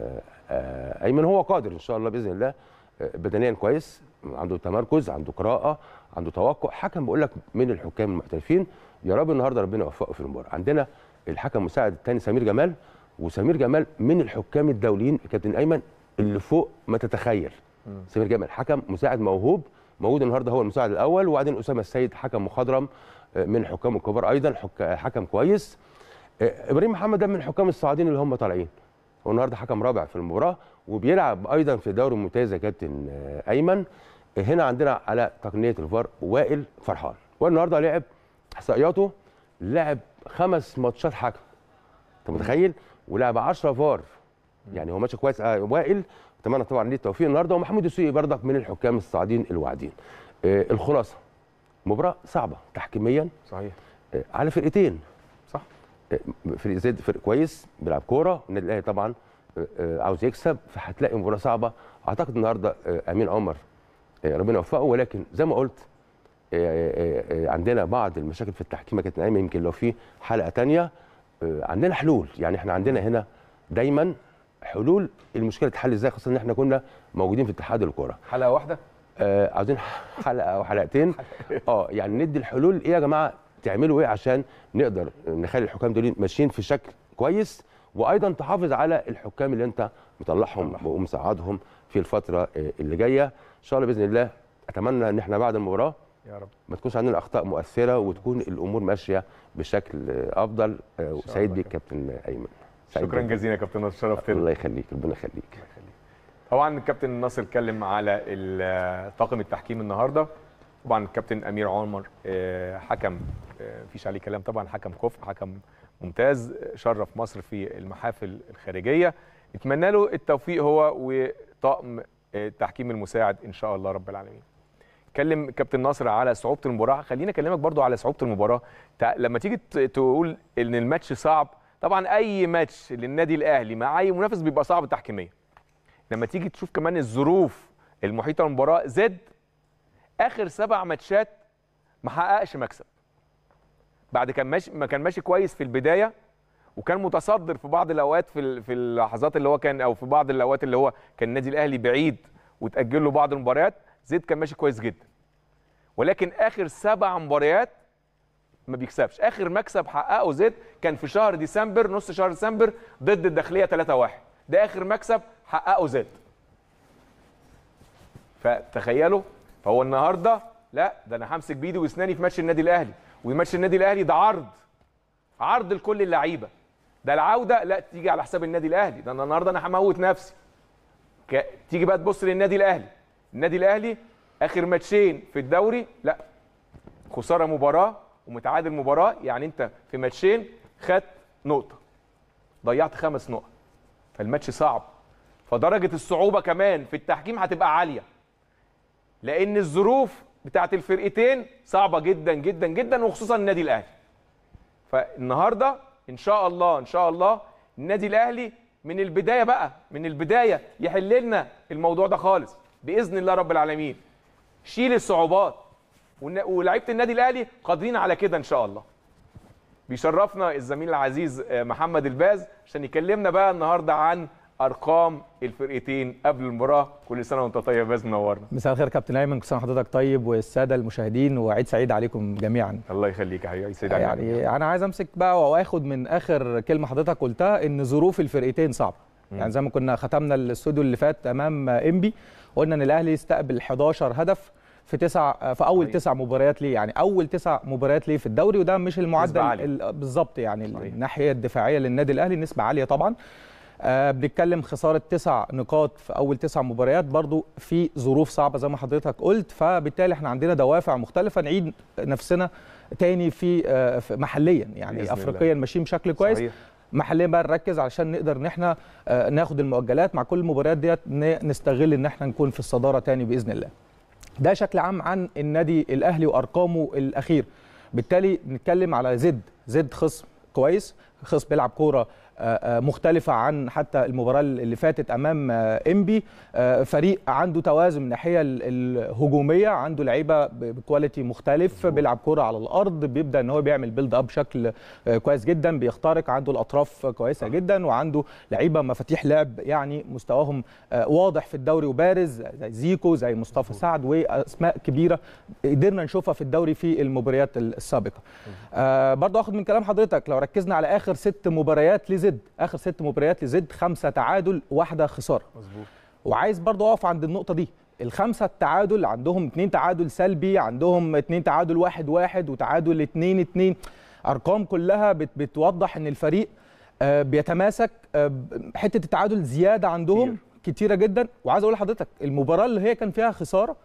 ايمن، هو قادر ان شاء الله باذن الله، بدنيا كويس، عنده تمركز، عنده قراءه، عنده توقع، حكم بقول لك من الحكام المحترفين، يا رب النهارده ربنا يوفقه في المباراه. عندنا الحكم المساعد الثاني سمير جمال، وسمير جمال من الحكام الدوليين كابتن ايمن اللي فوق ما تتخيل. سمير جمال حكم مساعد موهوب، موجود النهارده هو المساعد الاول، وبعدين اسامه السيد حكم مخضرم من الحكام الكبار ايضا، حكم كويس. ابراهيم محمد ده من الحكام الصاعدين اللي هم طالعين، هو النهارده حكم رابع في المباراه وبيلعب ايضا في الدوري الممتاز يا كابتن ايمن. هنا عندنا على تقنيه الفار وائل فرحان، والنهارده لعب احصائياته، لعب 5 ماتشات حكم، انت متخيل؟ ولعب 10 فار، يعني هو ماشي كويس وائل، اتمنى طبعا ليه التوفيق النهارده. ومحمود الدسوقي بردك من الحكام الصاعدين الواعدين. الخلاصه مباراه صعبه تحكيميا صحيح، على فرقتين صح، فريق زد فريق كويس بيلعب كوره، النادي الاهلي طبعا عاوز يكسب، فهتلاقي مباراه صعبه. اعتقد النهارده امين عمر ربنا يوفقه، ولكن زي ما قلت عندنا بعض المشاكل في التحكيم يا كابتن ايمن، يمكن لو في حلقه ثانيه عندنا حلول، يعني احنا عندنا هنا دايما حلول، المشكله تتحل ازاي، خاصه ان احنا كنا موجودين في اتحاد الكوره حلقه واحده، عاوزين حلقه او حلقتين يعني ندي الحلول ايه يا جماعه، تعملوا ايه عشان نقدر نخلي الحكام دول ماشيين في شكل كويس، وايضا تحافظ على الحكام اللي انت مطلعهم ومساعدهم في الفتره اللي جايه ان شاء الله باذن الله. اتمنى ان احنا بعد المباراه يا رب ما تكونش عندنا اخطاء مؤثره، وتكون الامور ماشيه بشكل افضل. وسعيد بيك كابتن ايمن، شكرا جزيلا يا كابتن ناصر، شرفتنا. الله يخليك، ربنا يخليك. طبعا الكابتن ناصر اتكلم على طاقم التحكيم النهارده، طبعا الكابتن امير عمر حكم مفيش عليه كلام، طبعا حكم كفء، حكم ممتاز، شرف مصر في المحافل الخارجيه، اتمنى له التوفيق هو وطاقم التحكيم المساعد ان شاء الله رب العالمين. اتكلم كابتن ناصر على صعوبه المباراه، خلينا اكلمك برضو على صعوبه المباراه. لما تيجي تقول ان الماتش صعب، طبعا اي ماتش للنادي الاهلي مع اي منافس بيبقى صعب تحكيميا، لما تيجي تشوف كمان الظروف المحيطه بالمباراه، زد اخر 7 ماتشات ما حققش مكسب، بعد ما كان ماشي كويس في البدايه، وكان متصدر في بعض الاوقات في اللحظات اللي هو كان، او في بعض الاوقات اللي هو كان النادي الاهلي بعيد وتاجل له بعض المباريات، زيد كان ماشي كويس جدا، ولكن اخر 7 مباريات ما بيكسبش. اخر مكسب حققه زيد كان في شهر ديسمبر، نص شهر ديسمبر ضد الداخليه 3-1، ده اخر مكسب حققه زيد. فتخيلوا، فهو النهارده لا، ده انا همسك بايدي واسناني في ماتش النادي الاهلي، وماتش النادي الاهلي ده عرض لكل اللعيبه، ده العوده لا تيجي على حساب النادي الاهلي، ده انا النهارده انا هموت نفسي. تيجي بقى تبص للنادي الاهلي، النادي الاهلي اخر ماتشين في الدوري لا، خساره مباراه ومتعادل مباراه، يعني انت في ماتشين خدت نقطه، ضيعت 5 نقط، فالماتش صعب. فدرجه الصعوبه كمان في التحكيم هتبقى عاليه، لان الظروف بتاعت الفرقتين صعبه جدا جدا جدا، وخصوصا النادي الاهلي. فالنهارده ان شاء الله النادي الاهلي من البدايه بقى، من البدايه يحل لنا الموضوع ده خالص باذن الله رب العالمين. شيل الصعوبات، ولاعيبه النادي الاهلي قادرين على كده ان شاء الله. بيشرفنا الزميل العزيز محمد الباز عشان يكلمنا بقى النهارده عن ارقام الفرقتين قبل المباراه. كل سنه وانت طيب يا باز، منورنا. مساء الخير كابتن ايمن، كل سنه حضرتك طيب والساده المشاهدين، وعيد سعيد عليكم جميعا. الله يخليك يا حبيبي، عيد سعيد عليكم. يعني انا عايز امسك بقى واخد من اخر كلمه حضرتك قلتها، ان ظروف الفرقتين صعبه. يعني زي ما كنا ختمنا الاستوديو اللي فات امام انبي، قلنا ان الاهلي استقبل 11 هدف في اول 9 مباريات ليه، يعني اول 9 مباريات ليه في الدوري، وده مش المعدل بالظبط. يعني الناحيه الدفاعيه للنادي الاهلي نسبه عاليه طبعا. بنتكلم خساره 9 نقاط في اول 9 مباريات، برضو في ظروف صعبه زي ما حضرتك قلت. فبالتالي احنا عندنا دوافع مختلفه نعيد نفسنا تاني في محليا، يعني افريقيا ماشيين بشكل كويس. صحيح. محليا بقى نركز علشان نقدر ان احنا ناخد المؤجلات مع كل المباريات ديت، نستغل ان احنا نكون في الصداره تاني باذن الله. ده شكل عام عن النادي الاهلي وارقامه الاخير. بالتالي نتكلم على زد خصم كويس، خصم بيلعب كوره مختلفه عن حتى المباراه اللي فاتت امام انبي. فريق عنده توازن من الناحيه الهجوميه، عنده لعيبه بكواليتي مختلف، بيلعب كوره على الارض، بيبدا ان هو بيعمل بيلد اب بشكل كويس جدا، بيخترق، عنده الاطراف كويسه جدا، وعنده لعيبه مفاتيح لعب يعني مستواهم واضح في الدوري وبارز، زي زيكو، زي مصطفى سعد، واسماء كبيره قدرنا نشوفها في الدوري في المباريات السابقه. برضه اخد من كلام حضرتك، لو ركزنا على اخر 6 مباريات لزد، اخر 6 مباريات لزد 5 تعادل 1 خساره. مظبوط. وعايز برضه اقف عند النقطه دي، ال5 التعادل عندهم 2 تعادل سلبي، عندهم 2 تعادل 1-1 وتعادل 2-2. ارقام كلها بتوضح ان الفريق بيتماسك. حته التعادل زياده عندهم كتيره جدا. وعايز اقول لحضرتك المباراه اللي هي كان فيها خساره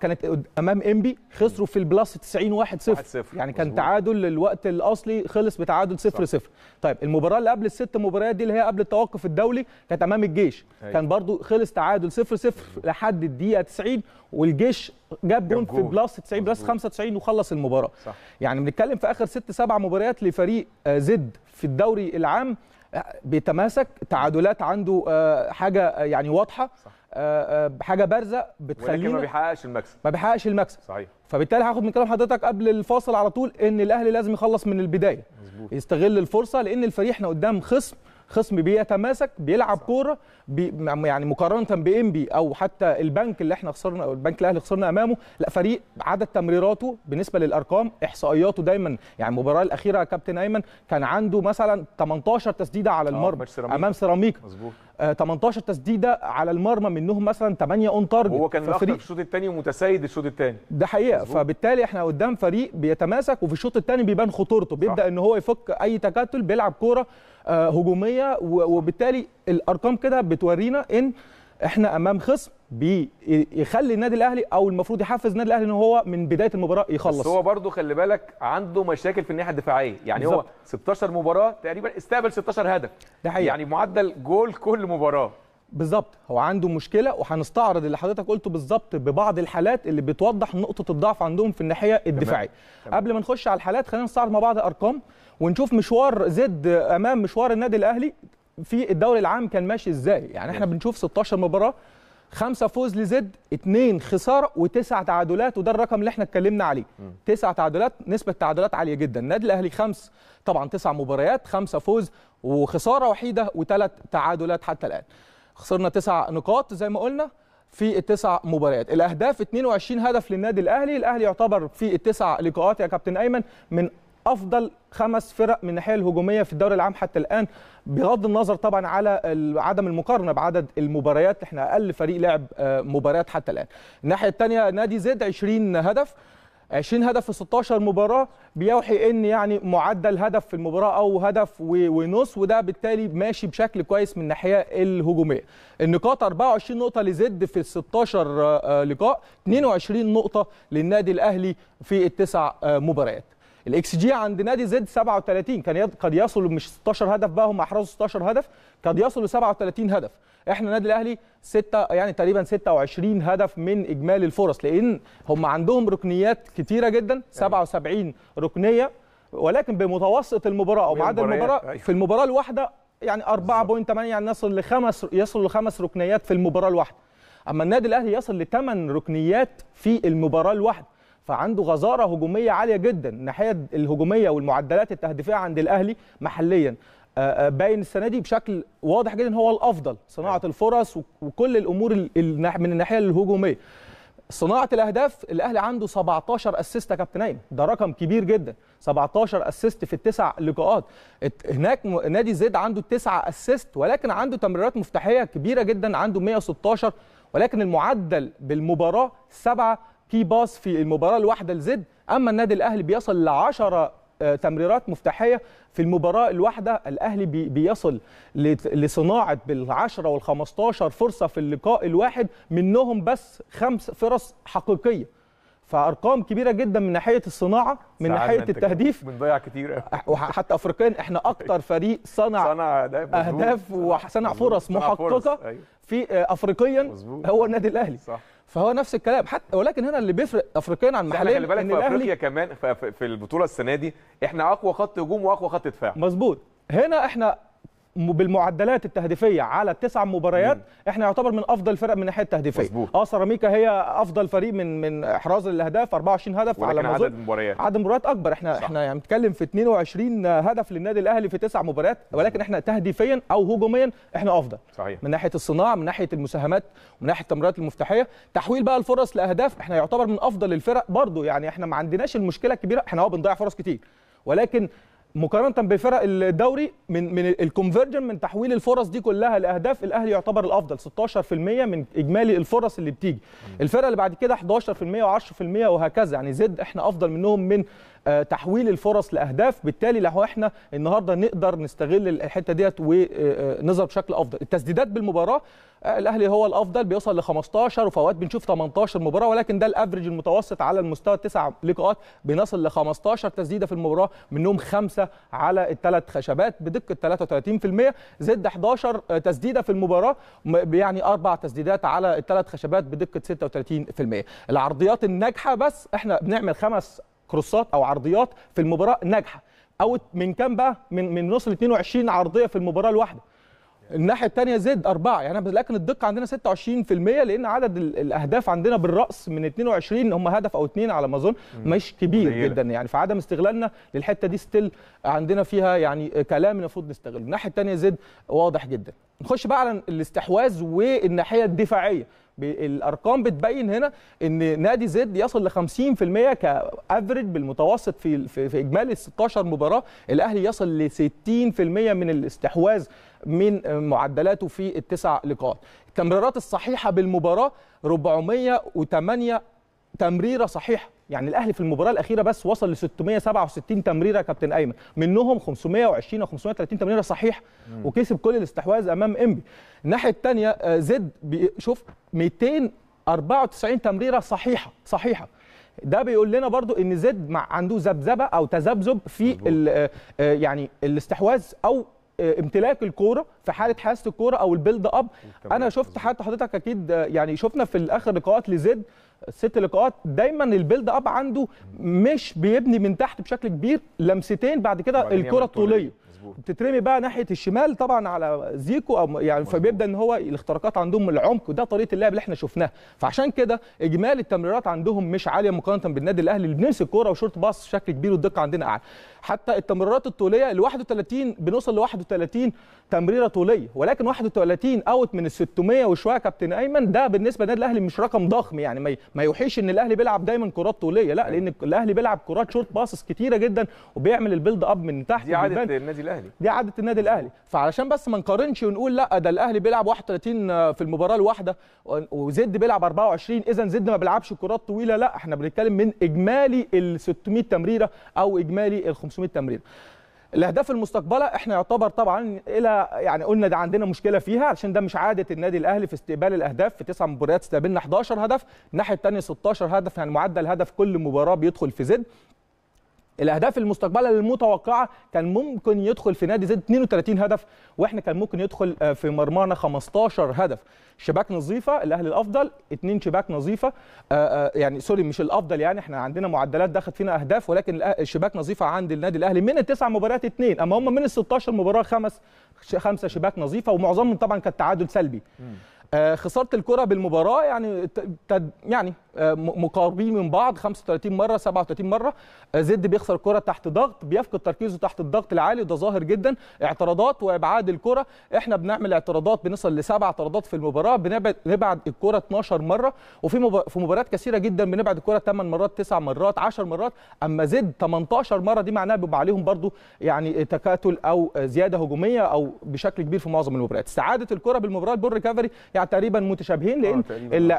كانت امام انبي، خسروا في البلاس 90 1-0، يعني كان تعادل الوقت الاصلي خلص بتعادل 0-0. طيب المباراه اللي قبل ال6 مباريات دي اللي هي قبل التوقف الدولي كانت امام الجيش، كان برضو خلص تعادل 0-0 لحد الدقيقه 90، والجيش جاب جون في بلاس 90 بلاس 95 وخلص المباراه. صح. يعني بنتكلم في اخر 6-7 مباريات لفريق زد في الدوري العام بيتماسك، تعادلات عنده حاجه يعني واضحه. صح. حاجه بارزه بتخلينا ما بيحققش المكسب، صحيح. فبالتالي هاخد من كلام حضرتك قبل الفاصل على طول ان الاهلي لازم يخلص من البدايه. مزبوط. يستغل الفرصه، لان الفريق احنا قدام خصم بيتماسك، بيلعب كوره، يعني مقارنه بانبي او حتى البنك اللي احنا خسرنا، البنك الاهلي خسرنا امامه، لا، فريق عدد تمريراته بالنسبه للارقام احصائياته دايما، يعني المباراه الاخيره يا كابتن ايمن كان عنده مثلا 18 تسديده على المرمى امام سيراميكا. مظبوط. 18 تسديده على المرمى، منهم مثلا 8 اون تارجت. هو كان الاكثر في الشوط الثاني ومتسيد الشوط الثاني، ده حقيقه. مزبوط. فبالتالي احنا قدام فريق بيتماسك، وفي الشوط الثاني بيبان خطورته، بيبدا ان هو يفك اي تكتل، بيلعب كوره هجوميه، وبالتالي الارقام كده بتورينا ان احنا امام خصم بيخلي النادي الاهلي، او المفروض يحفز النادي الاهلي ان هو من بدايه المباراه يخلص. بس هو برضه خلي بالك عنده مشاكل في الناحيه الدفاعيه، يعني بالزبط. هو 16 مباراه تقريبا استقبل 16 هدف، ده حقيقي. يعني معدل جول كل مباراه بالظبط. هو عنده مشكله، وهنستعرض اللي حضرتك قلته بالظبط ببعض الحالات اللي بتوضح نقطه الضعف عندهم في الناحيه الدفاعيه. تمام. قبل ما نخش على الحالات خلينا نستعرض مع بعض الارقام ونشوف مشوار زد امام مشوار النادي الاهلي في الدوري العام كان ماشي ازاي. يعني احنا بنشوف 16 مباراه، 5 فوز لزد، 2 خساره و9 تعادلات، وده الرقم اللي احنا اتكلمنا عليه. 9 تعادلات، نسبه تعادلات عاليه جدا. النادي الاهلي 9 مباريات، 5 فوز وخساره وحيده و3 تعادلات حتى الان. خسرنا 9 نقاط زي ما قلنا في ال9 مباريات. الاهداف 22 هدف للنادي الاهلي. الاهلي يعتبر في ال9 لقاءات يا كابتن ايمن من افضل 5 فرق من الناحيه الهجوميه في الدوري العام حتى الان، بغض النظر طبعا على عدم المقارنه بعدد المباريات، احنا اقل فريق لعب مباريات حتى الان. الناحيه الثانيه نادي زد 20 هدف في 16 مباراه، بيوحي ان يعني معدل هدف في المباراه او هدف ونص، وده بالتالي ماشي بشكل كويس من الناحيه الهجوميه. النقاط 24 نقطه لزد في 16 لقاء، 22 نقطه للنادي الاهلي في ال9 مباريات. الاكس جي عند نادي زد 37، كان قد يصل مش 16 هدف بقى، هم احرزوا 16 هدف، قد يصل ل 37 هدف. احنا نادي الاهلي يعني تقريبا 26 هدف من اجمالي الفرص، لان هم عندهم ركنيات كتيره جدا، 77 ركنيه، ولكن بمتوسط المباراه او بعد المباراه في المباراه الواحده يعني 4.8، يعني يصل لخمس ركنيات في المباراه الواحده. اما النادي الاهلي يصل ل8 ركنيات في المباراه الواحده، فعنده غزاره هجوميه عاليه جدا. الناحيه الهجوميه والمعدلات التهديفيه عند الاهلي محليا باين السنه دي بشكل واضح جدا هو الافضل، صناعه الفرص وكل الامور من الناحيه الهجوميه. صناعه الاهداف الاهلي عنده 17 اسيست يا كابتن ايمن، ده رقم كبير جدا، 17 اسيست في ال9 لقاءات. هناك نادي زد عنده 9 اسيست، ولكن عنده تمريرات مفتاحيه كبيره جدا، عنده 116، ولكن المعدل بالمباراه 7 كي باس في المباراه الواحده لزد. اما النادي الاهلي بيصل ل10 تمريرات مفتاحيه في المباراه الواحده. الاهلي بيصل لصناعه بال10 وال15 فرصه في اللقاء الواحد، منهم بس 5 فرص حقيقيه. فارقام كبيره جدا من ناحيه الصناعه، من ناحيه التهديف بنضيع كتير وحتى افريقيا احنا اكتر فريق صنع اهداف وصنع فرص محققه في افريقيا هو النادي الاهلي، صح. فهو نفس الكلام حتى، ولكن هنا اللي بيفرق افريقيا عن محليا خلي بالك إن في افريقيا كمان في البطوله السنه دي احنا اقوى خط هجوم واقوى خط دفاع، مظبوط. هنا احنا بالمعدلات التهديفيه على 9 مباريات احنا يعتبر من افضل فرق من ناحيه التهديفيه. سيراميكا هي افضل فريق من احراز الاهداف، 24 هدف على ما اظن، عدد مباريات اكبر. احنا يعني بنتكلم في 22 هدف للنادي الاهلي في 9 مباريات، ولكن احنا تهديفيا او هجوميا احنا افضل، صحيح. من ناحيه الصناعه، من ناحيه المساهمات، ومن ناحيه التمريرات المفتاحيه. تحويل بقى الفرص لاهداف احنا يعتبر من افضل الفرق برضو، يعني احنا ما عندناش المشكله الكبيره، احنا بنضيع فرص كتير، ولكن مقارنه بفرق الدوري من الكونفرجن، من تحويل الفرص دي كلها لاهداف، الاهلي يعتبر الافضل، 16% من اجمالي الفرص اللي بتيجي. الفرق اللي بعد كده 11% و10% وهكذا، يعني زد احنا افضل منهم من تحويل الفرص لاهداف. بالتالي لو احنا النهارده نقدر نستغل الحته ديت ونظهر بشكل افضل. التسديدات بالمباراه الاهلي هو الافضل، بيوصل ل 15 وفي اوقات بنشوف 18 مباراه، ولكن ده الافريج المتوسط على المستوى 9 لقاءات، بنصل ل 15 تسديده في المباراه، منهم 5 على ال3 خشبات بدقه 33%. زد 11 تسديده في المباراه، يعني 4 تسديدات على ال3 خشبات بدقه 36%. العرضيات الناجحه بس احنا بنعمل 5 كروسات او عرضيات في المباراه ناجحه، او من كام بقى، من نص ل 22 عرضيه في المباراه الواحده. الناحيه الثانيه زد 4، يعني لكن الدقه عندنا 26%، لان عدد الاهداف عندنا بالراس من 22 هم هدف او 2 على ما اظن، مش كبير جدا يعني. فعدم استغلالنا للحته دي ستيل عندنا فيها يعني كلام المفروض نستغله. الناحيه الثانيه زد واضح جدا. نخش بقى على الاستحواذ والناحيه الدفاعيه. الارقام بتبين هنا ان نادي زد يصل ل 50% كافريج بالمتوسط في اجمالي ال 16 مباراه، الاهلي يصل ل 60% من الاستحواذ من معدلاته في ال9 لقاءات. التمريرات الصحيحه بالمباراه 408 تمريره صحيحه، يعني الاهلي في المباراه الاخيره بس وصل ل 667 تمريره يا كابتن ايمن، منهم 520 او 530 تمريره صحيحه، وكسب كل الاستحواذ امام انبي. الناحيه الثانيه زد شوف 294 تمريره صحيحه، ده بيقول لنا برضو ان زد عنده ذبذبه او تذبذب في يعني الاستحواذ او امتلاك الكوره في حاله حاسه الكوره او البيلد اب. انا شفت حتى حضرتك اكيد يعني شفنا في الاخر لقاءات لزد 6 لقاءات دايما البيلد اب عنده مش بيبني من تحت بشكل كبير، لمستين بعد كده الكره الطوليه بتترمي بقى ناحيه الشمال طبعا على زيكو او يعني، فبيبدا ان هو الاختراقات عندهم العمق، وده طريقه اللعب اللي احنا شفناها. فعشان كده اجمالي التمريرات عندهم مش عاليه مقارنه بالنادي الاهلي اللي بنمسك كوره وشورت باص بشكل كبير، والدقه عندنا اعلى. حتى التمريرات الطوليه ال 31 بنوصل ل 31 تمريره طوليه، ولكن 31 اوت من ال 600 وشويه كابتن ايمن، ده بالنسبه للنادي الاهلي مش رقم ضخم، يعني ما يوحيش ان الاهلي بيلعب دايما كرات طوليه، لا، لان الاهلي بيلعب كرات شورت باصص كتيره جدا وبيعمل البيلد اب من تحت. دي عاده النادي الاهلي. فعلشان بس ما نقارنش ونقول لا ده الاهلي بيلعب 31 في المباراه الواحده وزد بيلعب 24، اذا زد ما بيلعبش كرات طويله، لا، احنا بنتكلم من اجمالي ال 600 تمريره او اجمالي ال 500 تمريره. الاهداف المستقبله احنا يعتبر طبعا الى يعني قلنا ده عندنا مشكله فيها، علشان ده مش عاده النادي الاهلي في استقبال الاهداف. في 9 مباريات استقبلنا 11 هدف، الناحيه الثانيه 16 هدف، يعني معدل هدف كل مباراه بيدخل في زد. الاهداف المستقبلا المتوقعه كان ممكن يدخل في نادي زد 32 هدف، واحنا كان ممكن يدخل في مرمانا 15 هدف. شباك نظيفه، الاهلي الافضل 2 شباك نظيفه، يعني سوري مش الافضل، يعني احنا عندنا معدلات دخلت فينا اهداف، ولكن الشباك نظيفه عند النادي الاهلي من التسع مباريات 2، اما هم من ال 16 مباراه 5 شباك نظيفه، ومعظمهم طبعا كان تعادل سلبي. خساره الكره بالمباراه يعني مقاربين من بعض، 35 مره 37 مره. زد بيخسر كره تحت ضغط، بيفقد تركيزه تحت الضغط العالي، وده ظاهر جدا. اعتراضات وابعاد الكره، احنا بنعمل اعتراضات، بنصل ل7 اعتراضات في المباراه، بنبعد الكره 12 مره، وفي مباريات كثيره جدا بنبعد الكره 8 مرات 9 مرات 10 مرات، اما زد 18 مره. دي معناها بيبقى عليهم برضو يعني تكاتل او زياده هجوميه او بشكل كبير في معظم المباريات. استعاده الكره بالمباراه البور ريكفري يعني تقريبا متشابهين، لان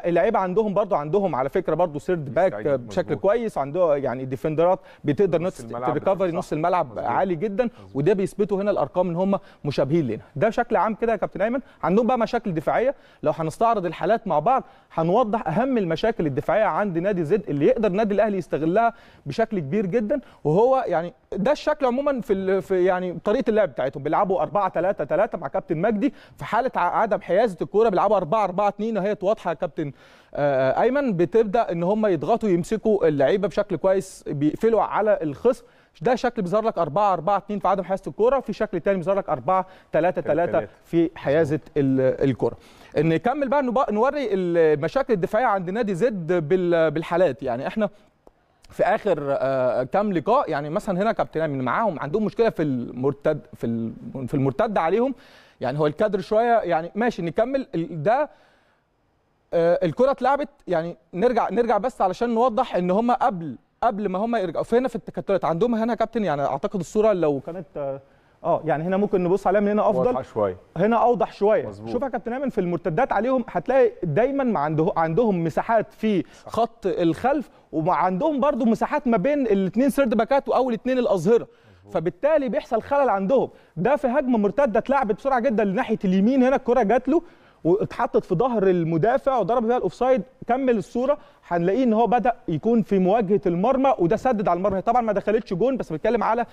اللعيبه عندهم على فكره برضو سيرد باك بشكل كويس، عنده يعني ديفندرات بتقدر تريكفري نص الملعب عالي جدا، وده بيثبتوا هنا الارقام ان هم مشابهين لنا. ده بشكل عام كده يا كابتن ايمن. عندهم بقى مشاكل دفاعيه، لو هنستعرض الحالات مع بعض هنوضح اهم المشاكل الدفاعيه عند نادي زد اللي يقدر النادي الاهلي يستغلها بشكل كبير جدا. وهو يعني ده الشكل عموما في يعني طريقه اللعب بتاعتهم، بيلعبوا 4-3-3 مع كابتن مجدي. في حاله عدم حيازه الكوره بيلعبوا 4-4-2، وهي واضحه يا كابتن ايمن، بتبدا ان هم يضغطوا يمسكوا اللعيبه بشكل كويس، بيقفلوا على الخصم. ده شكل بيظهر لك 4-4-2 في عدم حيازه الكوره، في شكل ثاني بيظهر لك 4-3-3 في حيازه الكوره. نكمل بقى نوري المشاكل الدفاعيه عند نادي زد بالحالات. يعني احنا في اخر كام لقاء، يعني مثلا هنا كابتن ايمن معاهم عندهم مشكله في المرتد في المرتده عليهم. يعني هو الكادر شويه يعني ماشي نكمل ده. الكره اتلعبت، يعني نرجع بس علشان نوضح ان هم قبل ما هم يرجعوا فهنا في التكتلات عندهم. هنا كابتن يعني اعتقد الصوره لو كانت يعني هنا ممكن نبص عليها من هنا افضل، هنا اوضح شويه. شوف يا كابتن ايمن في المرتدات عليهم هتلاقي دايما عندهم مساحات في خط الخلف، وعندهم برضو مساحات ما بين الاثنين سيرد باكات واول اثنين الاظهره، فبالتالي بيحصل خلل عندهم. ده في هجمه مرتده اتلعبت بسرعه جدا لناحيه اليمين، هنا الكره جات له واتحطت في ظهر المدافع وضرب فيها الاوفسايد. كمل الصوره هنلاقيه ان هو بدا يكون في مواجهه المرمى، وده سدد على المرمى. طبعا ما دخلتش جون، بس بنتكلم على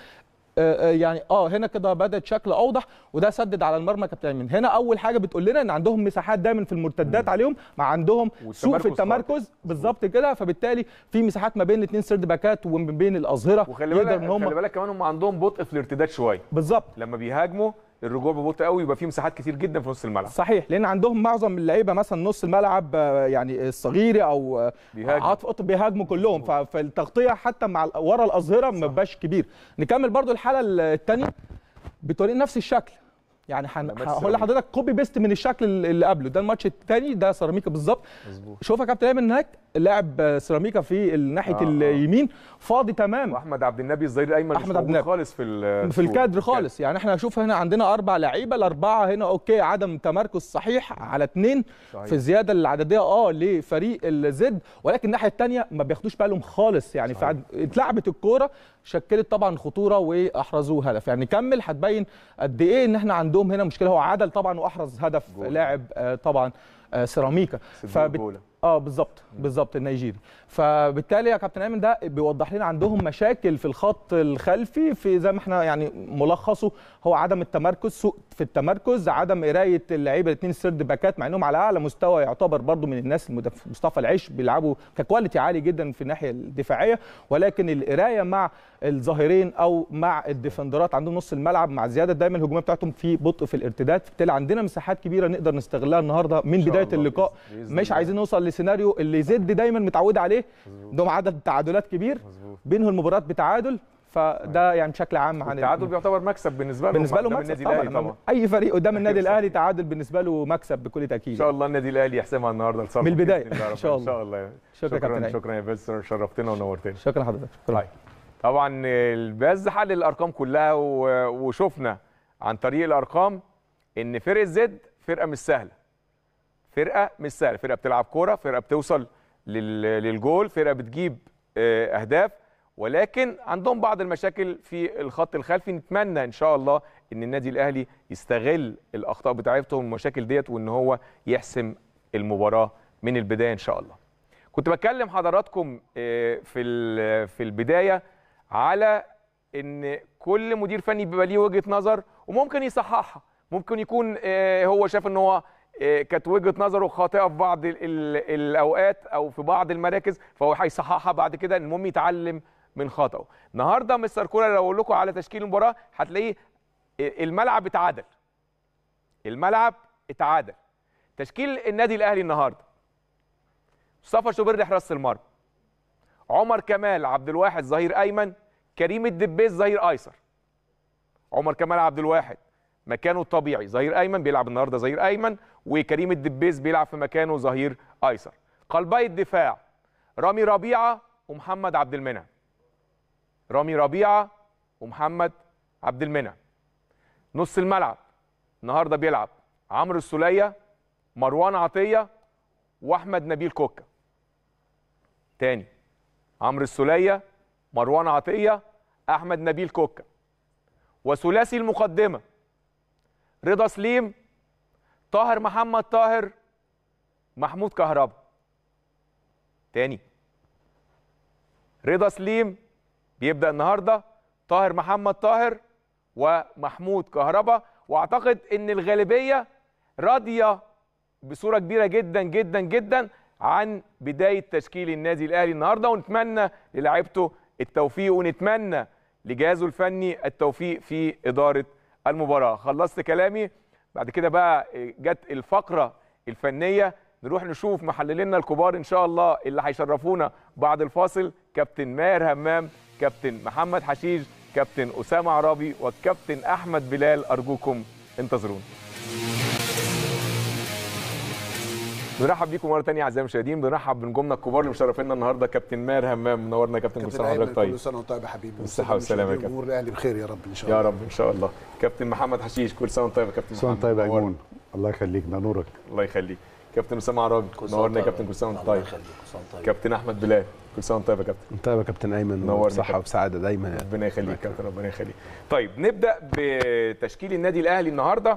يعني هنا كده بدات شكل اوضح، وده سدد على المرمى. كابتن ايمن هنا اول حاجه بتقول لنا ان عندهم مساحات دايما في المرتدات عليهم، مع عندهم سوء في التمركز بالظبط كده، فبالتالي في مساحات ما بين الاثنين سيرد باكات وما بين الاظهره. وخلي بالك كمان هم عندهم بطء في الارتداد شويه بالظبط، لما بيهاجموا الرجوع ببطء قوي، يبقى في مساحات كتير جدا في نص الملعب. صحيح، لان عندهم معظم اللعيبه مثلا نص الملعب يعني الصغير او عاطف قطب بيهاجموا كلهم، فالتغطيه حتى مع ورا الاظهره ما بقاش كبير. نكمل برضو الحاله الثانيه بتورينا نفس الشكل، يعني هقول لحضرتك كوبي بيست من الشكل اللي قبله. ده الماتش الثاني، ده سيراميكا بالظبط. شوف يا كابتن ايمن هناك لاعب سيراميكا في ناحيه اليمين فاضي تمام، واحمد عبد النبي الظهير الايمن مش موجود خالص في الكادر خالص. يعني احنا هنشوف هنا عندنا 4 لعيبه، الاربعه هنا اوكي عدم تمركز صحيح على 2 في الزياده العدديه لفريق الزد، ولكن الناحيه الثانيه ما بياخدوش بالهم خالص. يعني اتلعبت الكوره شكلت طبعا خطوره واحرزوا هدف. يعني نكمل هتبين قد ايه ان احنا عندهم هنا مشكله. هو عدل طبعا واحرز هدف لاعب طبعا سيراميكا بالظبط النيجيري. فبالتالي يا كابتن ايمن ده بيوضح لنا عندهم مشاكل في الخط الخلفي، في زي ما احنا يعني ملخصه هو عدم التمركز، سوء في التمركز، عدم قرايه اللعيبه الاثنين السيرد باكات مع انهم على اعلى مستوى يعتبر برضو من الناس. مصطفى العيش بيلعبوا ككواليتي عالي جدا في الناحيه الدفاعيه، ولكن القرايه مع الظاهرين او مع الديفندرات عندهم نص الملعب مع زياده دايما الهجوميه بتاعتهم في بطء في الارتداد. فبالتالي عندنا مساحات كبيره نقدر نستغلها النهارده من بدايه اللقاء. مش عايزين نوصل لسيناريو اللي زد دايما متعود عليه، عندهم عدد تعادلات كبير بينهم المباريات بتعادل، فده يعني بشكل عام عن التعادل بيعتبر مكسب بالنسبه له مكسب طبعا. اي فريق قدام النادي الاهلي تعادل بالنسبه له مكسب بكل تاكيد. ان شاء الله النادي الاهلي يحسمها النهارده من البدايه ان شاء الله. شكرا يا بس، شرفتنا ونورتنا. شكرا حضرتك. طبعا الباز حل الارقام كلها، وشفنا عن طريق الارقام ان فرقه زد فرقه مش سهله، فرقه بتلعب كوره، فرقه بتوصل للجول، فرقه بتجيب اهداف، ولكن عندهم بعض المشاكل في الخط الخلفي. نتمنى ان شاء الله ان النادي الاهلي يستغل الاخطاء بتاعتهم والمشاكل ديت، وان هو يحسم المباراه من البدايه ان شاء الله. كنت بكلم حضراتكم في البدايه على ان كل مدير فني بيبقى ليه وجهه نظر وممكن يصححها، ممكن يكون هو شاف ان هو كانت وجهه نظره خاطئه في بعض الاوقات او في بعض المراكز، فهو هيصححها بعد كده. المهم يتعلم من خطأه. النهارده مستر كولر لو اقول لكم على تشكيل المباراه هتلاقيه الملعب اتعادل. الملعب اتعادل. تشكيل النادي الاهلي النهارده: مصطفى شوبير حراس المرمى، عمر كمال عبد الواحد ظهير ايمن، كريم الدبيس ظهير ايسر. عمر كمال عبد الواحد مكانه الطبيعي ظهير ايمن، بيلعب النهارده ظهير ايمن، وكريم الدبيس بيلعب في مكانه ظهير ايسر. قلبي الدفاع رامي ربيعه ومحمد عبد المنعم. رامي ربيعه ومحمد عبد المنعم. نص الملعب النهارده بيلعب عمرو السوليه، مروان عطيه، واحمد نبيل كوكا. تاني: عمرو السوليه، مروان عطيه، احمد نبيل كوكا. وثلاثي المقدمه: رضا سليم، طاهر محمد طاهر، محمود كهربا. تاني: رضا سليم بيبدا النهارده، طاهر محمد طاهر ومحمود كهربا. واعتقد ان الغالبيه راضيه بصوره كبيره جدا جدا جدا عن بدايه تشكيل النادي الاهلي النهارده، ونتمنى للاعيبته التوفيق، ونتمنى لجهازه الفني التوفيق في اداره المباراه. خلصت كلامي. بعد كده بقى جت الفقره الفنيه، نروح نشوف محللينا الكبار ان شاء الله اللي هيشرفونا بعد الفاصل: كابتن ماهر همام، كابتن محمد حشيش، كابتن اسامه عرابي، والكابتن احمد بلال. ارجوكم انتظرونا. نرحب بيكم مره ثانيه اعزائي المشاهدين، بنرحب بنجومنا الكبار اللي مشرفينا النهارده: كابتن ماهر همام، منورنا يا كابتن. كل سنه وحضرتك طيب. كل سنه وانت طيب يا حبيبي. بالصحه والسلامه يا كابتن. الجمهور الاهلي بخير يا رب ان شاء الله. يا رب ان شاء الله. كابتن محمد حشيش، كل سنه وانت طيب يا كابتن. كل سنه وانت طيب يا جمهور. الله يخليك، منورك. الله يخليك. كابتن اسامه عرابي، منورنا يا كابتن. كل سنه وانت طيب. كابتن احمد بلال، كل سنه وانت طيب يا كابتن. وانت طيب يا كابتن ايمن، نورنا. صحه وسعاده دايما. ربنا يخليك كابتن، ربنا يخليك. طيب نبدا بتشكيل النادي الاهلي النهارده.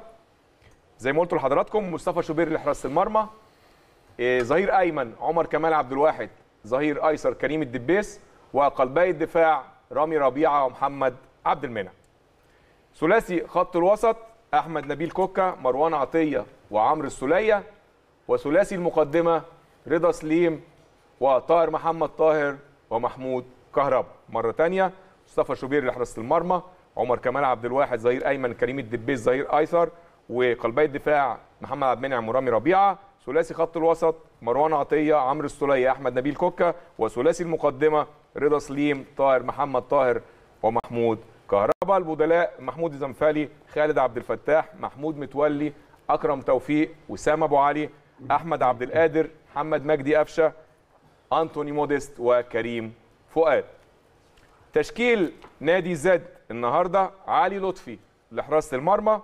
زي ما قلت لحضراتكم: مصطفى شوبير لحراس المرمى، ظهير ايمن عمر كمال عبد الواحد، ظهير ايسر كريم الدبيس، وقلبي الدفاع رامي ربيعه ومحمد عبد المنعم. ثلاثي خط الوسط: احمد نبيل كوكا، مروان عطيه، وعمرو السوليه. وثلاثي المقدمه: رضا سليم وطاهر محمد طاهر ومحمود كهربا. مره ثانيه: مصطفى شوبير لحراسه المرمى، عمر كمال عبد الواحد ظهير ايمن، كريم الدبيس ظهير ايسر، وقلبي الدفاع محمد عبد المنعم ورامي ربيعه. ثلاثي خط الوسط: مروان عطيه، عمرو السوليه، احمد نبيل كوكا. وثلاثي المقدمه: رضا سليم، طاهر محمد طاهر، ومحمود كهربا. البدلاء: محمود الزنفالي، خالد عبد الفتاح، محمود متولي، اكرم توفيق، وسامه ابو علي، احمد عبد القادر، محمد مجدي قفشه، انتوني موديست، وكريم فؤاد. تشكيل نادي زد النهارده: علي لطفي لحراسه المرمى،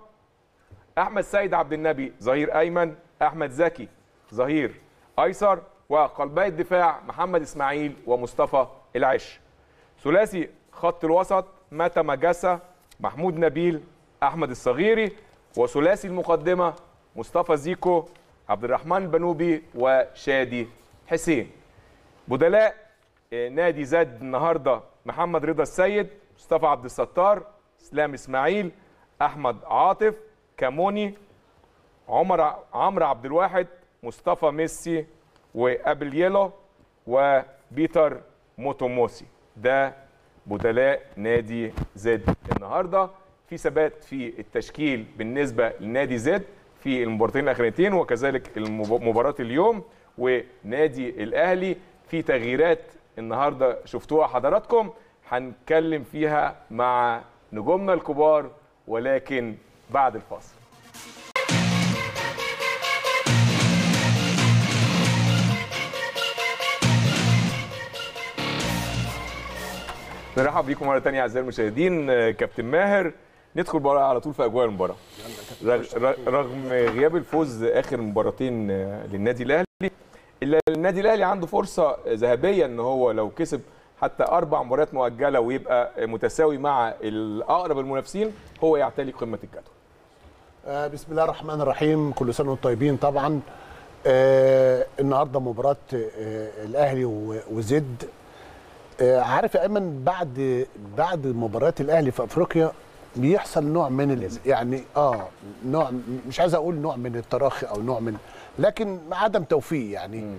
احمد سيد عبد النبي ظهير ايمن، احمد زكي ظهير ايسر، وقلبي الدفاع محمد اسماعيل ومصطفى العش. ثلاثي خط الوسط: متى مجاسة، محمود نبيل، احمد الصغيري. وثلاثي المقدمه: مصطفى زيكو، عبد الرحمن البنوبي، وشادي حسين. بدلاء نادي زد النهارده: محمد رضا السيد، مصطفى عبد الستار، اسلام اسماعيل، احمد عاطف، كاموني، عمرو عبد الواحد، مصطفى ميسي، وابل يلو، وبيتر موتوموسي. ده بدلاء نادي زد النهارده. في ثبات في التشكيل بالنسبه لنادي زد في المباراتين الاخرانيتين، وكذلك مباراه اليوم ونادي الاهلي. في تغييرات النهارده شفتوها حضراتكم، هنتكلم فيها مع نجومنا الكبار، ولكن بعد الفاصل. نرحب بيكم مره ثانيه اعزائي المشاهدين. كابتن ماهر، ندخل بقى على طول في اجواء المباراه. رغم غياب الفوز اخر مباراتين للنادي الاهلي، الا النادي الاهلي عنده فرصه ذهبيه ان هو لو كسب حتى 4 مباريات مؤجله ويبقى متساوي مع الاقرب المنافسين، هو يعتلي قمه الجدول. بسم الله الرحمن الرحيم. كل سنه وانتم طيبين. طبعا النهارده مباراه الاهلي وزد. عارف يا ايمن، بعد مباريات الاهلي في افريقيا بيحصل نوع من يعني نوع، مش عايز اقول نوع من التراخي او نوع من، لكن عدم توفيق يعني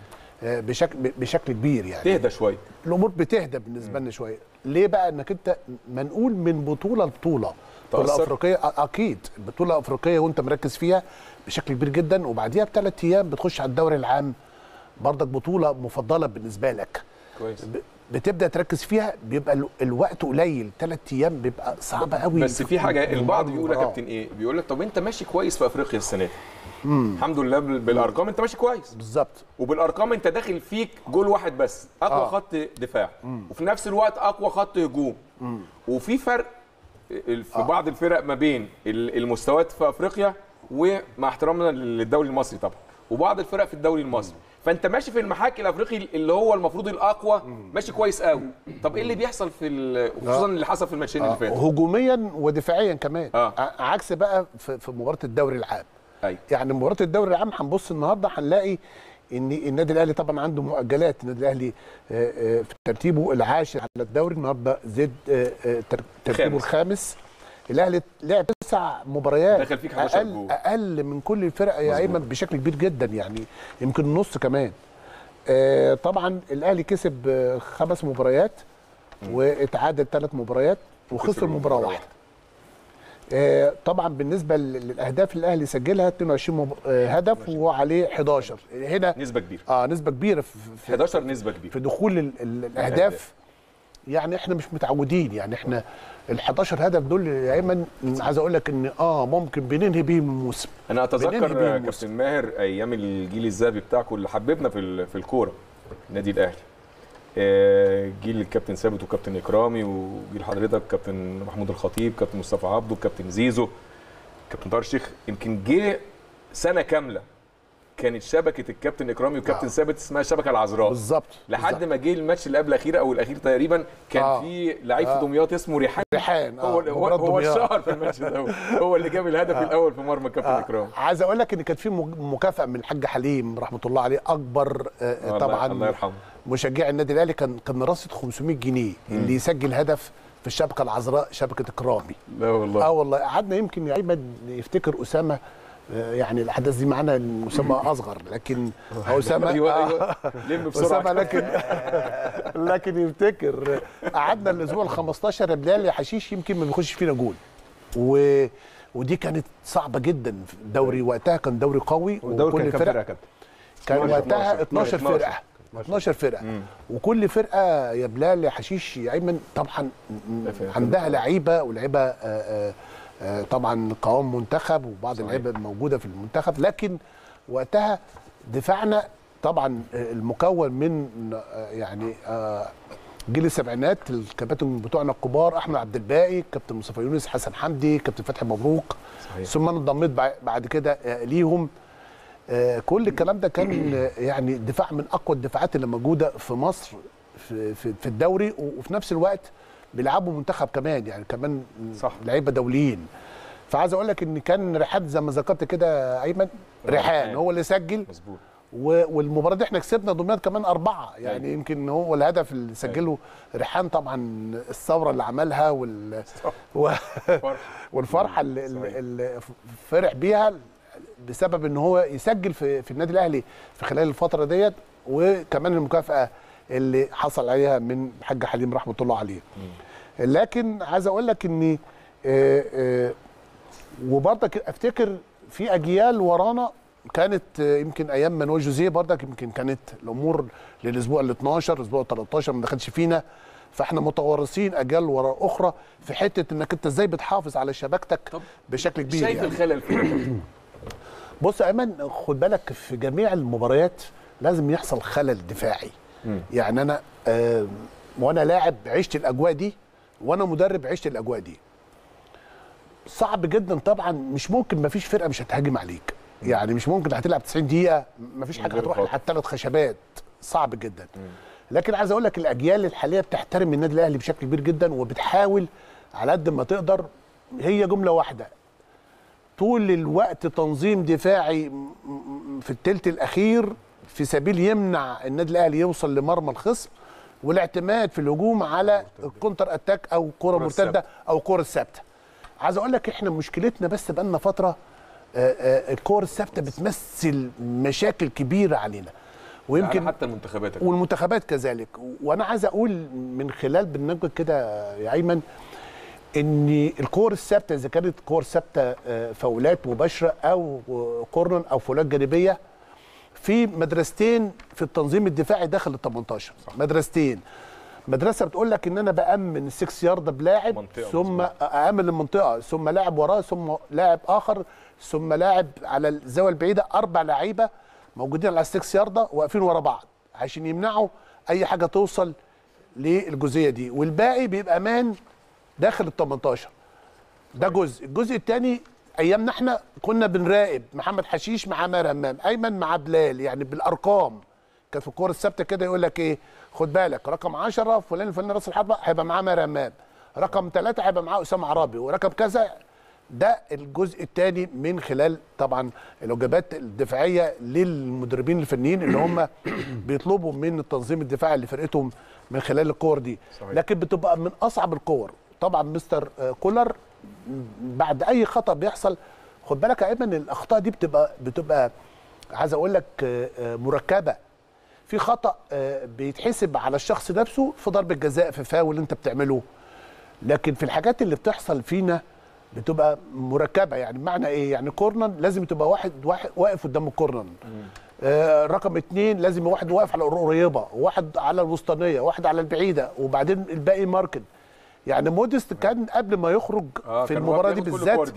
بشكل كبير يعني. تهدى شويه الامور، بتهدى بالنسبه لنا شويه. ليه بقى؟ انك انت منقول من بطوله لبطوله، بطوله افريقيه اكيد، بطوله افريقيه وانت مركز فيها بشكل كبير جدا، وبعديها بثلاث ايام بتخش على الدوري العام، برضك بطوله مفضله بالنسبه لك كويس، بتبدا تركز فيها، بيبقى الوقت قليل، ثلاث ايام بيبقى صعب قوي. بس في حاجه البعض بيقول لك يا كابتن ايه، بيقول لك طب انت ماشي كويس في افريقيا السنه دي، الحمد لله بالارقام انت ماشي كويس بالظبط، وبالارقام انت داخل فيك جول واحد بس، اقوى خط دفاع، وفي نفس الوقت اقوى خط هجوم، وفي فرق في بعض الفرق ما بين المستويات في افريقيا، ومع احترامنا للدوري المصري طبعا، وبعض الفرق في الدوري المصري، فانت ماشي في المحاكي الافريقي اللي هو المفروض الاقوى ماشي كويس قوي. طب ايه اللي بيحصل في خصوصا اللي حصل في الماتشين اللي فاتوا هجوميا ودفاعيا كمان، عكس بقى في مباراه الدوري العام. أي. يعني مباراه الدوري العام هنبص النهارده هنلاقي ان النادي الاهلي طبعا عنده مؤجلات، النادي الاهلي في ترتيبه العاشر على الدوري، النهارده زد ترتيبه الخامس. الاهلي لعب 9 مباريات، دخل فيك 11 جول، اقل من كل الفرق يا ايمن بشكل كبير جدا، يعني يمكن النص كمان. طبعا الاهلي كسب 5 مباريات واتعادل 3 مباريات وخسر مباراه واحده. طبعا بالنسبه للاهداف الاهلي سجلها 22 هدف وعليه 11، هنا نسبه كبيره، نسبه كبيره في 11، نسبه كبيره في دخول الاهداف، يعني احنا مش متعودين، يعني احنا ال 11 هدف دول يا ايمن عايز اقول لك ان ممكن بننهي بيهم الموسم. انا اتذكر كابتن ماهر ايام الجيل الذهبي بتاعكم اللي حببنا في الكوره النادي الاهلي، جيل الكابتن ثابت وكابتن اكرامي، وجيل حضرتك كابتن محمود الخطيب، كابتن مصطفى عبده، كابتن زيزو، كابتن طاهر الشيخ، يمكن جه سنه كامله كانت شبكه الكابتن اكرامي وكابتن ثابت اسمها الشبكه العذراء بالظبط، لحد ما جه الماتش اللي قبل الاخير او الاخير تقريبا، كان في لعيب في دمياط اسمه ريحان، هو الشهر في الماتش ده، هو اللي جاب الهدف الاول في مرمى الكابتن اكرامي. عايز اقول لك ان كانت في مكافاه من الحاج حليم رحمه الله عليه، اكبر طبعا الله يرحمه مشجعي النادي الاهلي، كان رصيد 500 جنيه اللي يسجل هدف في الشبكه العذراء، شبكه اكرامي. لا والله والله قعدنا يمكن يا ايمن يفتكر اسامه، يعني الاحداث دي معانا المسمى اصغر، لكن اسامه لم بسرعه، لكن يفتكر قعدنا الاسبوع ال 15 يا بلال يا حشيش يمكن ما بيخش فينا جول، ودي كانت صعبه جدا. الدوري وقتها كان دوري قوي، وكل فرقه كان وقتها 12 فرقه، 12 فرقه، وكل فرقه يا بلال يا حشيش يا ايمن طبعا عندها لعيبه، ولعيبه طبعا قوام منتخب، وبعض اللعيبه موجوده في المنتخب، لكن وقتها دفاعنا طبعا المكون من يعني جيل السبعينات، الكباتن بتوعنا الكبار، احمد عبد الباقي، كابتن مصطفى يونس، حسن حمدي، كابتن فتحي مبروك، ثم انا انضميت بعد كده ليهم. كل الكلام ده كان يعني دفاع من اقوى الدفاعات اللي موجوده في مصر في الدوري، وفي نفس الوقت بيلعبوا منتخب كمان، يعني كمان لعيبه دوليين. فعايز اقول لك ان كان ريحان زي ما ذكرت كده ايمن، ريحان هو اللي سجل مظبوط، والمباراه دي احنا كسبنا دمياط كمان 4، يعني يمكن هو الهدف اللي سجله ريحان، طبعا الثوره اللي عملها والفرحه اللي فرح بيها بسبب ان هو يسجل في النادي الاهلي في خلال الفتره ديت، وكمان المكافاه اللي حصل عليها من الحاج حليم رحمه الله عليه. لكن عايز اقول لك ان وبرضك افتكر في اجيال ورانا كانت يمكن ايام مانويل جوزيه، برضك يمكن كانت الامور للاسبوع ال 12 الاسبوع 13 ما دخلش فينا، فاحنا متوارثين اجيال وراء اخرى في حته انك انت ازاي بتحافظ على شبكتك بشكل كبير. شايف يعني الخلل فين؟ بص يا ايمن، خد بالك في جميع المباريات لازم يحصل خلل دفاعي. يعني انا وانا لاعب عشت الاجواء دي، وانا مدرب عشت الاجواء دي، صعب جدا طبعا، مش ممكن ما فيش فرقه مش هتهاجم عليك، يعني مش ممكن هتلعب 90 دقيقه ما فيش حاجه هتروح لحد 3 خشبات، صعب جدا. لكن عايز اقول لك الاجيال الحاليه بتحترم النادي الاهلي بشكل كبير جدا، وبتحاول على قد ما تقدر، هي جمله واحده طول الوقت، تنظيم دفاعي في الثلث الاخير في سبيل يمنع النادي الاهلي يوصل لمرمى الخصم، والاعتماد في الهجوم على الكونتر اتاك او كره مرتده او كره الثابته. عايز اقول لك احنا مشكلتنا بس بقى لنا فتره الكره الثابته بتمثل مشاكل كبيره علينا، ويمكن يعني حتى المنتخبات والمنتخبات كذلك. وانا عايز اقول من خلال برنامجك كده يا ايمن ان الكور الثابته اذا كانت كور ثابته فاولات مباشره او كورنر او فاولات جانبيه، في مدرستين في التنظيم الدفاعي داخل ال 18 صح. مدرستين، مدرسه بتقول لك ان انا بامن ال6 يارده بلاعب ثم اامن المنطقه ثم لاعب وراه ثم لاعب اخر ثم لاعب على الزاويه البعيده، 4 لعيبه موجودين على ال6 يارده واقفين ورا بعض عشان يمنعوا اي حاجه توصل للجزئيه دي، والباقي بيبقى مان داخل ال 18. ده جزء. الجزء الثاني ايامنا احنا كنا بنراقب محمد حشيش مع عمر همام، ايمن مع بلال، يعني بالارقام. كان في الكوره الثابته كده يقول لك ايه؟ خد بالك رقم 10 فلان الفلاني راس الحربه هيبقى معاه عمر همام، رقم 3 هيبقى معاه اسامه عرابي، ورقم كذا. ده الجزء الثاني من خلال طبعا الوجبات الدفاعيه للمدربين الفنيين اللي هم بيطلبوا من التنظيم الدفاعي اللي فرقتهم من خلال الكور دي صحيح. لكن بتبقى من اصعب الكور. طبعا مستر كولر بعد اي خطا بيحصل، خد بالك يا ايمن الاخطاء دي بتبقى عايز اقول لك مركبه. في خطا بيتحسب على الشخص نفسه في ضربه جزاء في فاول انت بتعمله، لكن في الحاجات اللي بتحصل فينا بتبقى مركبه. يعني معنى ايه؟ يعني كورنر لازم تبقى واحد واقف قدام الكورنر، رقم 2 لازم واحد واقف على القريبه، واحد على الوسطانيه، واحد على البعيده، وبعدين الباقي ماركت. يعني موديست كان قبل ما يخرج في المباراه دي بالذات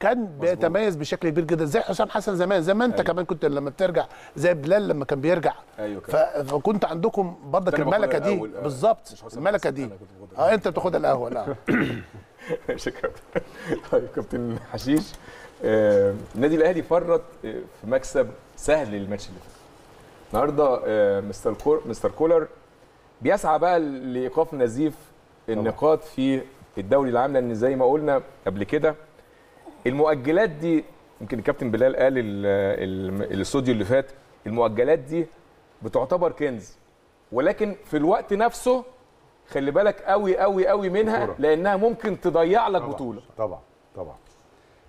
كان بيتميز بشكل كبير جدا، زي حسام حسن زمان انت أيوه. كمان كنت لما بترجع زي بلال لما كان بيرجع أيوه. فكنت عندكم برضك الملكه دي بالظبط، الملكه دي انت بتاخدها القهوه. لا شكرا. طيب كابتن حشيش، النادي الاهلي فرط في مكسب سهل للماتش اللي فات النهارده. مستر كولر بيسعى بقى لايقاف نزيف النقاط في الدوري العام، لان زي ما قلنا قبل كده المؤجلات دي، يمكن الكابتن بلال قال الاستوديو اللي فات، المؤجلات دي بتعتبر كنز، ولكن في الوقت نفسه خلي بالك قوي قوي قوي منها لانها ممكن تضيع لك بطوله. طبعا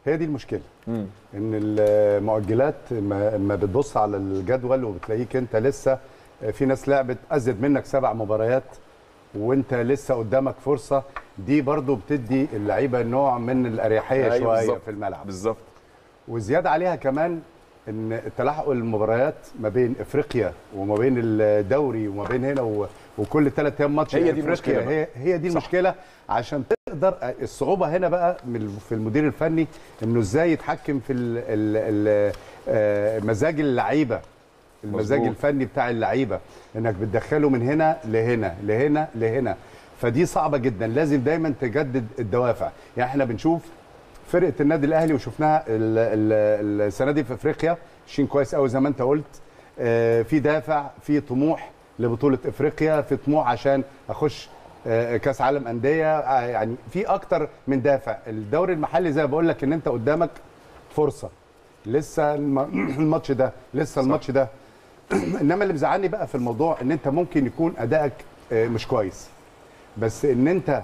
هي دي المشكله، ان المؤجلات ما بتبص على الجدول وبتلاقيك انت لسه في ناس لعبت ازيد منك 7 مباريات وانت لسه قدامك فرصه. دي برضو بتدي اللعيبه نوع من الاريحيه شويه في الملعب بالظبط. وزياده عليها كمان ان تلاحق المباريات ما بين افريقيا وما بين الدوري وما بين هنا وكل 3 ايام ماتش افريقيا. هي دي المشكله. عشان تقدر الصعوبه هنا بقى في المدير الفني انه ازاي يتحكم في مزاج اللعيبه، المزاج الفني بتاع اللعيبه، انك بتدخله من هنا لهنا لهنا لهنا، فدي صعبه جدا. لازم دايما تجدد الدوافع. يعني احنا بنشوف فرقه النادي الاهلي وشفناها السنه دي في افريقيا شين كويس قوي زي ما انت قلت، في دافع، في طموح لبطوله افريقيا، في طموح عشان اخش كاس عالم انديه، يعني في اكتر من دافع. الدوري المحلي زي ما بقول لك ان انت قدامك فرصه لسه، الماتش ده لسه الماتش ده. انما اللي مزعلني بقى في الموضوع ان انت ممكن يكون ادائك مش كويس، بس ان انت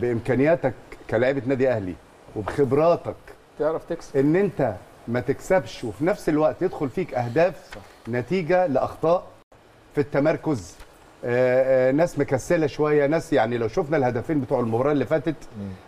بامكانياتك كلاعيبه نادي اهلي وبخبراتك تعرف تكسب، ان انت ما تكسبش وفي نفس الوقت يدخل فيك اهداف نتيجه لاخطاء في التمركز، ناس مكسله شويه، ناس يعني لو شفنا الهدفين بتوع المباراه اللي فاتت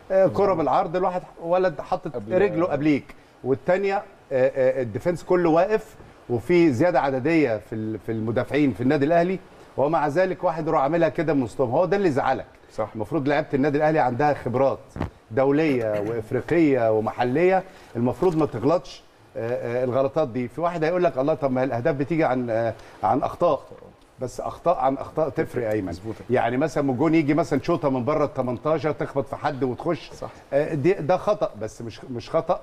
كره بالعرض، الواحد ولد حاطط رجله قبليك، والثانيه الديفنس كله واقف، وفي زياده عدديه في المدافعين في النادي الاهلي، ومع ذلك واحد راح عاملها كده من وسطهم. هو ده اللي زعلك صح. المفروض لعيبه النادي الاهلي عندها خبرات دوليه وافريقيه ومحليه، المفروض ما تغلطش الغلطات دي. في واحد هيقول لك الله، طب ما الاهداف بتيجي عن اخطاء، بس اخطاء عن اخطاء تفرق ايمن. يعني مثلا الجون يجي مثلا شوطه من بره ال 18 تخبط في حد وتخش صح. ده خطا، بس مش خطا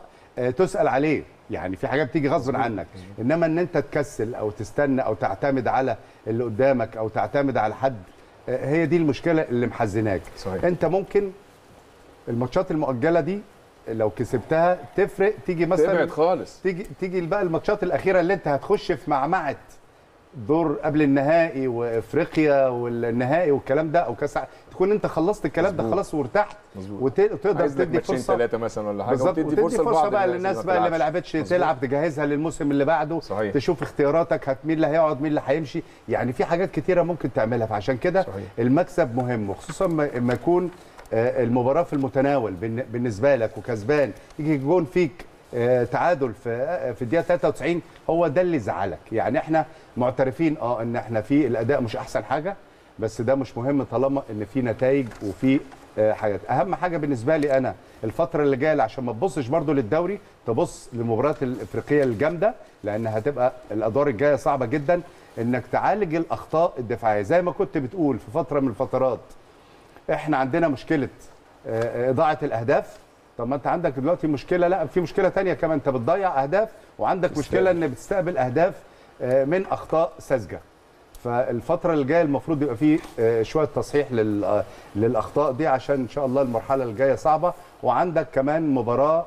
تسأل عليه، يعني في حاجات بتيجي غصب عنك. انما ان انت تكسل او تستنى او تعتمد على اللي قدامك او تعتمد على حد، هي دي المشكله اللي محزناك صحيح. انت ممكن الماتشات المؤجله دي لو كسبتها تفرق، تيجي مثلا تبعد خالص، تيجي بقى الماتشات الاخيره اللي انت هتخش في معمعه دور قبل النهائي وافريقيا والنهائي والكلام ده او كاس، تكون انت خلصت الكلام ده خلاص وارتحت وتقدر تدي فرصه 3 مثلا ولا حاجه، وتدي فرصه بقى للناس بقى اللي ما لعبتش تلعب، تجهزها للموسم اللي بعده. صحيح. تشوف اختياراتك مين اللي هيقعد مين اللي هيمشي، يعني في حاجات كتيره ممكن تعملها. فعشان كده المكسب مهم، وخصوصا لما يكون المباراه في المتناول بالنسبه لك وكسبان، يجي جون فيك تعادل في الدقيقه 93، هو ده اللي زعلك. يعني احنا معترفين ان احنا في الاداء مش احسن حاجه، بس ده مش مهم طالما ان في نتائج وفي حاجات. اهم حاجه بالنسبه لي انا الفتره اللي جايه، عشان ما تبصش برضو للدوري، تبص للمباريات الافريقيه الجامده، لان هتبقى الادوار الجايه صعبه جدا انك تعالج الاخطاء الدفاعيه. زي ما كنت بتقول في فتره من الفترات احنا عندنا مشكله اضاعه الاهداف. طب ما انت عندك دلوقتي مشكله، لا في مشكله ثانيه كمان، انت بتضيع اهداف، وعندك مشكله ان بتستقبل اهداف من اخطاء ساذجه. فالفتره اللي جايه المفروض يبقى فيه شويه تصحيح للاخطاء دي، عشان ان شاء الله المرحله الجايه صعبه. وعندك كمان مباراه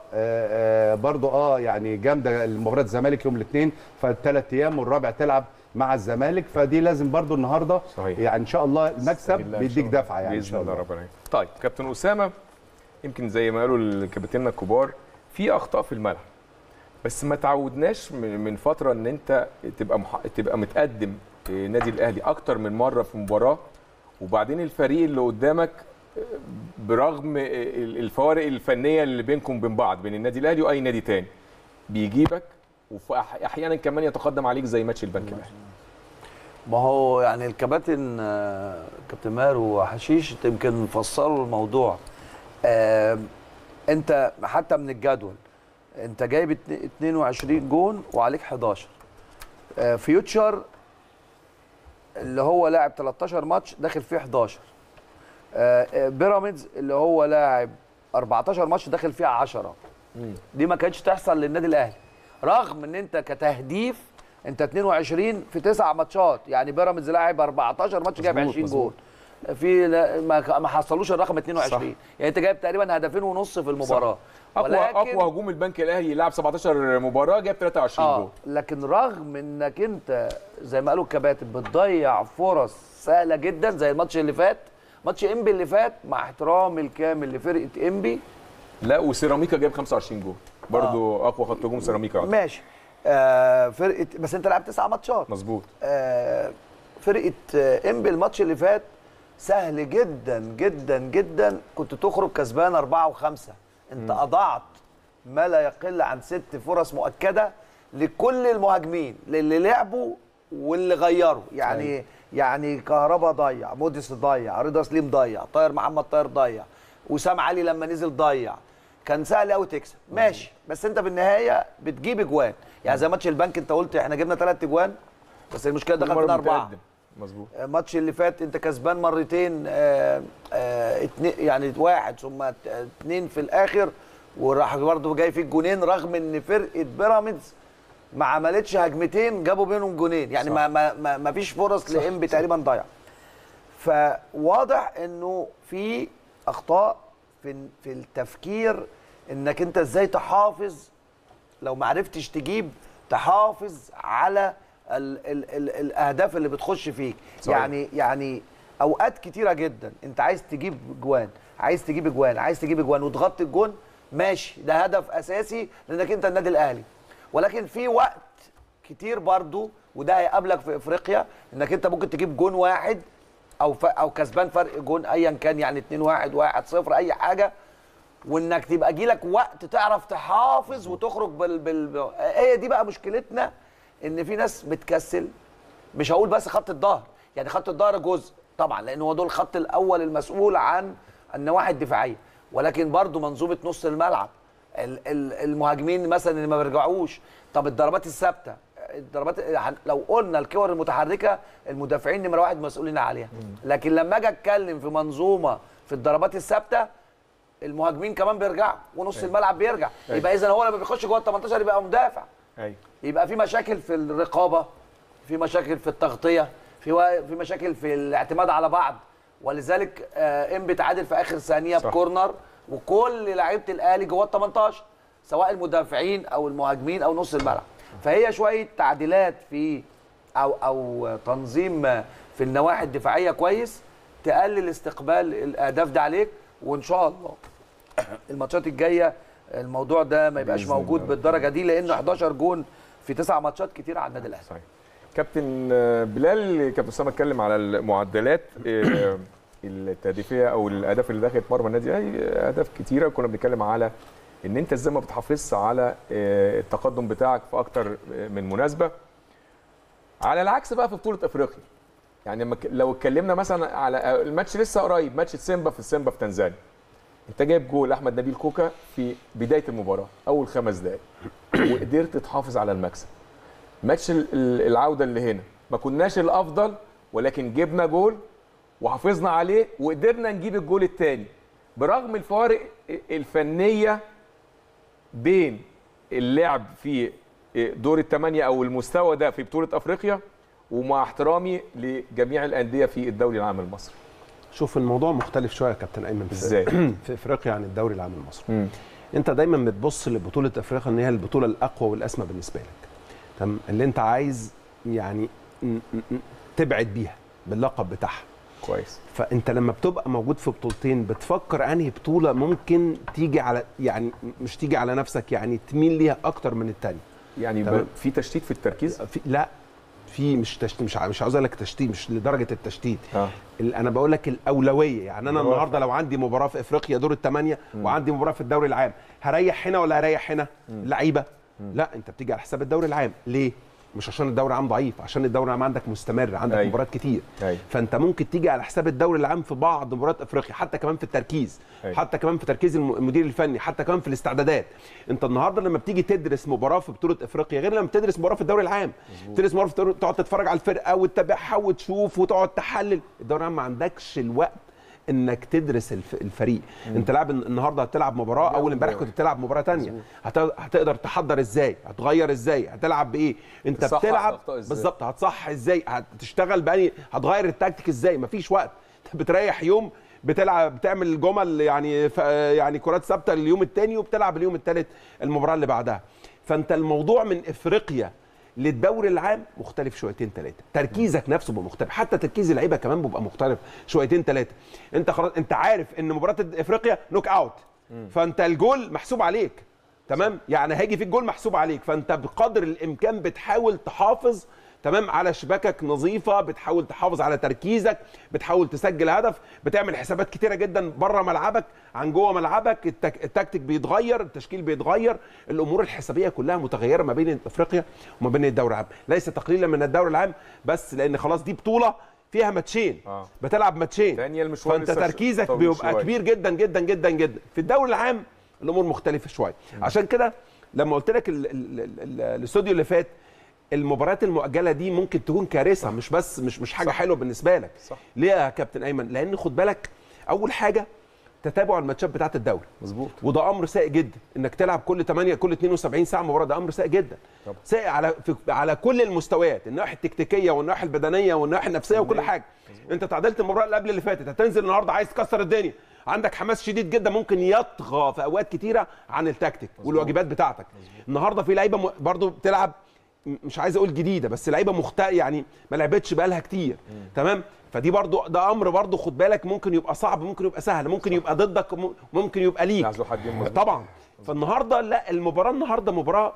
برضو يعني جامده، مباراه الزمالك يوم الاثنين، فالثلاث ايام والرابع تلعب مع الزمالك، فدي لازم برضو النهارده. صحيح. يعني ان شاء الله المكسب بيديك دفعه يعني ان شاء الله ربنا. طيب كابتن اسامه، يمكن زي ما قالوا الكابتننا الكبار في اخطاء في الملعب، بس ما تعودناش من فتره ان انت تبقى متقدم نادي الاهلي اكتر من مره في مباراه، وبعدين الفريق اللي قدامك برغم الفوارق الفنيه اللي بينكم وبين بعض، بين النادي الاهلي واي نادي تاني، بيجيبك واحيانا كمان يتقدم عليك زي ماتش البنك الاهلي. ما هو يعني الكباتن كابتن ماهر وحشيش يمكن فسروا الموضوع. انت حتى من الجدول انت جايب 22 جون وعليك 11. فيوتشر اللي هو لاعب 13 ماتش داخل فيه 11. بيراميدز اللي هو لاعب 14 ماتش داخل فيه 10. دي ما كانتش تحصل للنادي الاهلي، رغم ان انت كتهديف انت 22 في 9 ماتشات، يعني بيراميدز لاعب 14 ماتش جايب 20 جون. في ما حصلوش الرقم 22. صح. يعني انت جايب تقريبا هدفين ونص في المباراه. صح. اقوى هجوم البنك الاهلي لعب 17 مباراه جاب 23 جول. لكن رغم انك انت زي ما قالوا الكباتن بتضيع فرص سهله جدا، زي الماتش اللي فات، ماتش انبي اللي فات، مع احترامي الكامل لفرقه انبي، لا وسيراميكا جاب 25 جول برضو. اقوى خط هجوم سيراميكا. ماشي. فرقه، بس انت لعبت 9 ماتشات. مظبوط. فرقه انبي الماتش اللي فات سهل جدا جدا جدا كنت تخرج كسبان 4 و5. انت اضعت ما لا يقل عن 6 فرص مؤكده لكل المهاجمين، للي لعبوا واللي غيروا. يعني أيوة. يعني كهربا ضيع، موديس ضيع، رضا سليم ضيع، طاهر محمد طاهر ضيع، وسام علي لما نزل ضيع. كان سهل قوي تكسب. ماشي، بس انت بالنهايه بتجيب اجوان. يعني زي ماتش البنك انت قلت احنا جبنا 3 اجوان، بس المشكله دخل فينا 4. مظبوط. الماتش اللي فات انت كسبان مرتين، يعني 1 ثم 2 في الاخر، وراح برضه جاي فيك جونين، رغم ان فرقه بيراميدز ما عملتش هجمتين جابوا بينهم جونين. يعني ما فيش فرص لانبي تقريبا ضيع. فواضح انه في اخطاء في التفكير، انك انت ازاي تحافظ، لو ما عرفتش تجيب تحافظ على الاهداف اللي بتخش فيك. صحيح. يعني اوقات كتيره جدا انت عايز تجيب جوان، وتغطي الجون. ماشي، ده هدف اساسي لانك انت النادي الاهلي، ولكن في وقت كتير برضو، وده هيقابلك في افريقيا، انك انت ممكن تجيب جون واحد او كسبان فرق جون ايا كان، يعني 2-1 1-0 اي حاجه، وانك تبقى جيلك وقت تعرف تحافظ وتخرج هي دي بقى مشكلتنا، ان في ناس بتكسل. مش هقول بس خط الظهر، يعني خط الظهر جزء طبعا، لان هو دول الخط الاول المسؤول عن النواحي الدفاعيه، ولكن برضو منظومه نص الملعب، المهاجمين مثلا اللي ما بيرجعوش. طب الضربات الثابته، لو قلنا الكور المتحركه المدافعين نمره 1 مسؤولين عليها، لكن لما اجي اتكلم في منظومه في الضربات الثابته، المهاجمين كمان بيرجعوا ونص الملعب بيرجع. يبقى اذا هو لما بيخش جوه ال 18 يبقى مدافع. أي. يبقى في مشاكل في الرقابه، في مشاكل في التغطيه، في مشاكل في الاعتماد على بعض، ولذلك انبي تعادل في اخر ثانيه بكورنر، وكل لعيبه الاهلي جوه ال 18 سواء المدافعين او المهاجمين او نص الملعب. فهي شويه تعديلات في او تنظيم في النواحي الدفاعيه كويس تقلل استقبال الاهداف ده عليك. وان شاء الله الماتشات الجايه الموضوع ده ما يبقاش موجود بالدرجه دي، لان 11 جون في 9 ماتشات كتير على النادي الاهلي. صحيح. كابتن بلال، كابتن اسامه اتكلم على المعدلات التهديفيه او الاهداف اللي دخلت مرمى النادي الاهلي، اهداف كتيره. كنا بنتكلم على ان انت ازاي ما بتحافظش على التقدم بتاعك في اكتر من مناسبه. على العكس بقى في بطوله افريقيا، يعني لو اتكلمنا مثلا على الماتش لسه قريب، ماتش سيمبا في سيمبا في تنزانيا، انت جايب جول احمد نبيل كوكا في بدايه المباراه اول 5 دقائق وقدرت تحافظ على المكسب. ماتش العوده اللي هنا ما كناش الافضل، ولكن جبنا جول وحافظنا عليه وقدرنا نجيب الجول الثاني برغم الفوارق الفنيه بين اللعب في دور ال8 او المستوى ده في بطوله افريقيا، ومع احترامي لجميع الانديه في الدوري العام المصري. شوف الموضوع مختلف شويه يا كابتن ايمن في افريقيا عن الدوري العام المصري. انت دايما بتبص لبطوله افريقيا ان هي البطوله الاقوى والاسمى بالنسبه لك، تمام، اللي انت عايز يعني تبعد بيها باللقب بتاعها. كويس. فانت لما بتبقى موجود في بطولتين بتفكر انهي بطوله ممكن تيجي على، يعني مش تيجي على نفسك، يعني تميل ليها اكتر من الثانيه. يعني في تشتيت في التركيز؟ لا، في مش تشتيت، مش عاوز اقول لك تشتيت، مش لدرجه التشتيت. انا بقول لك الاولويه. يعني انا النهارده لو عندي مباراه في افريقيا دور ال8 وعندي مباراه في الدوري العام، هريح هنا ولا هريح هنا؟ لعيبه؟ لا، انت بتيجي على حساب الدوري العام. ليه؟ مش عشان الدوري العام ضعيف، عشان الدوري العام عندك مستمر، عندك مباريات كتير. فانت ممكن تيجي على حساب الدوري العام في بعض مباريات افريقيا، حتى كمان في التركيز، حتى كمان في تركيز المدير الفني، حتى كمان في الاستعدادات. انت النهارده لما بتيجي تدرس مباراه في بطوله افريقيا غير لما تدرس مباراه في الدوري العام. تدرس مباراه في، تقعد تتفرج على الفرقه وتتابعها وتشوف وتقعد تحلل. الدوري العام ما عندكش الوقت انك تدرس الفريق. انت لاعب النهارده هتلعب مباراه، اول امبارح كنت بتلعب مباراه ثانيه، هتقدر تحضر ازاي؟ هتغير ازاي؟ هتلعب بايه؟ انت بتلعب بالظبط، هتصح ازاي؟ هتشتغل باني، هتغير التكتيك ازاي؟ مفيش وقت. بتريح يوم، بتلعب، بتعمل جمل يعني كرات ثابته اليوم الثاني، وبتلعب اليوم الثالث المباراه اللي بعدها. فانت الموضوع من افريقيا للدوري العام مختلف شويتين ثلاثه، تركيزك نفسه بيبقى مختلف، حتى تركيز اللعيبه كمان بيبقى مختلف شويتين ثلاثه. انت خلاص انت عارف ان مباراه افريقيا نوك اوت، فانت الجول محسوب عليك، تمام؟ يعني هيجي فيك جول محسوب عليك، فانت بقدر الامكان بتحاول تحافظ، تمام، على شباكك نظيفه، بتحاول تحافظ على تركيزك، بتحاول تسجل هدف، بتعمل حسابات كتيره جدا بره ملعبك عن جوه ملعبك، التكتيك بيتغير، التشكيل بيتغير، الامور الحسابيه كلها متغيره ما بين افريقيا وما بين الدوري العام. ليس تقليلا من الدوري العام، بس لان خلاص دي بطوله فيها ماتشين، بتلعب ماتشين، فانت تركيزك بيبقى كبير جدا جدا جدا جدا. في الدوري العام الامور مختلفه شويه. عشان كده لما قلت لك الاستوديو اللي فات المباريات المؤجله دي ممكن تكون كارثه، مش بس مش حاجه حلوه بالنسبه لك. ليه يا كابتن ايمن؟ لان خد بالك، اول حاجه تتابع الماتشات بتاعه الدوري، مظبوط، وده امر سيء جدا انك تلعب كل 72 ساعه مباراه، ده امر سيء جدا، سيء على كل المستويات، الناحيه التكتيكيه والناحيه البدنيه والناحيه النفسيه وكل حاجه. انت تعادلت المباراه اللي قبل اللي فاتت، هتنزل النهارده عايز تكسر الدنيا، عندك حماس شديد جدا، ممكن يطغى في اوقات كتيره عن التكتيك والواجبات بتاعتك. النهارده في لعيبه برضو بتلعب، مش عايز اقول جديده، بس لعيبه يعني ما لعبتش بقالها كتير، تمام؟ فدي برضو ده امر برضو خد بالك، ممكن يبقى صعب، ممكن يبقى سهل، ممكن يبقى ضدك، ممكن يبقى ليك طبعا. فالنهارده لا، المباراه النهارده مباراه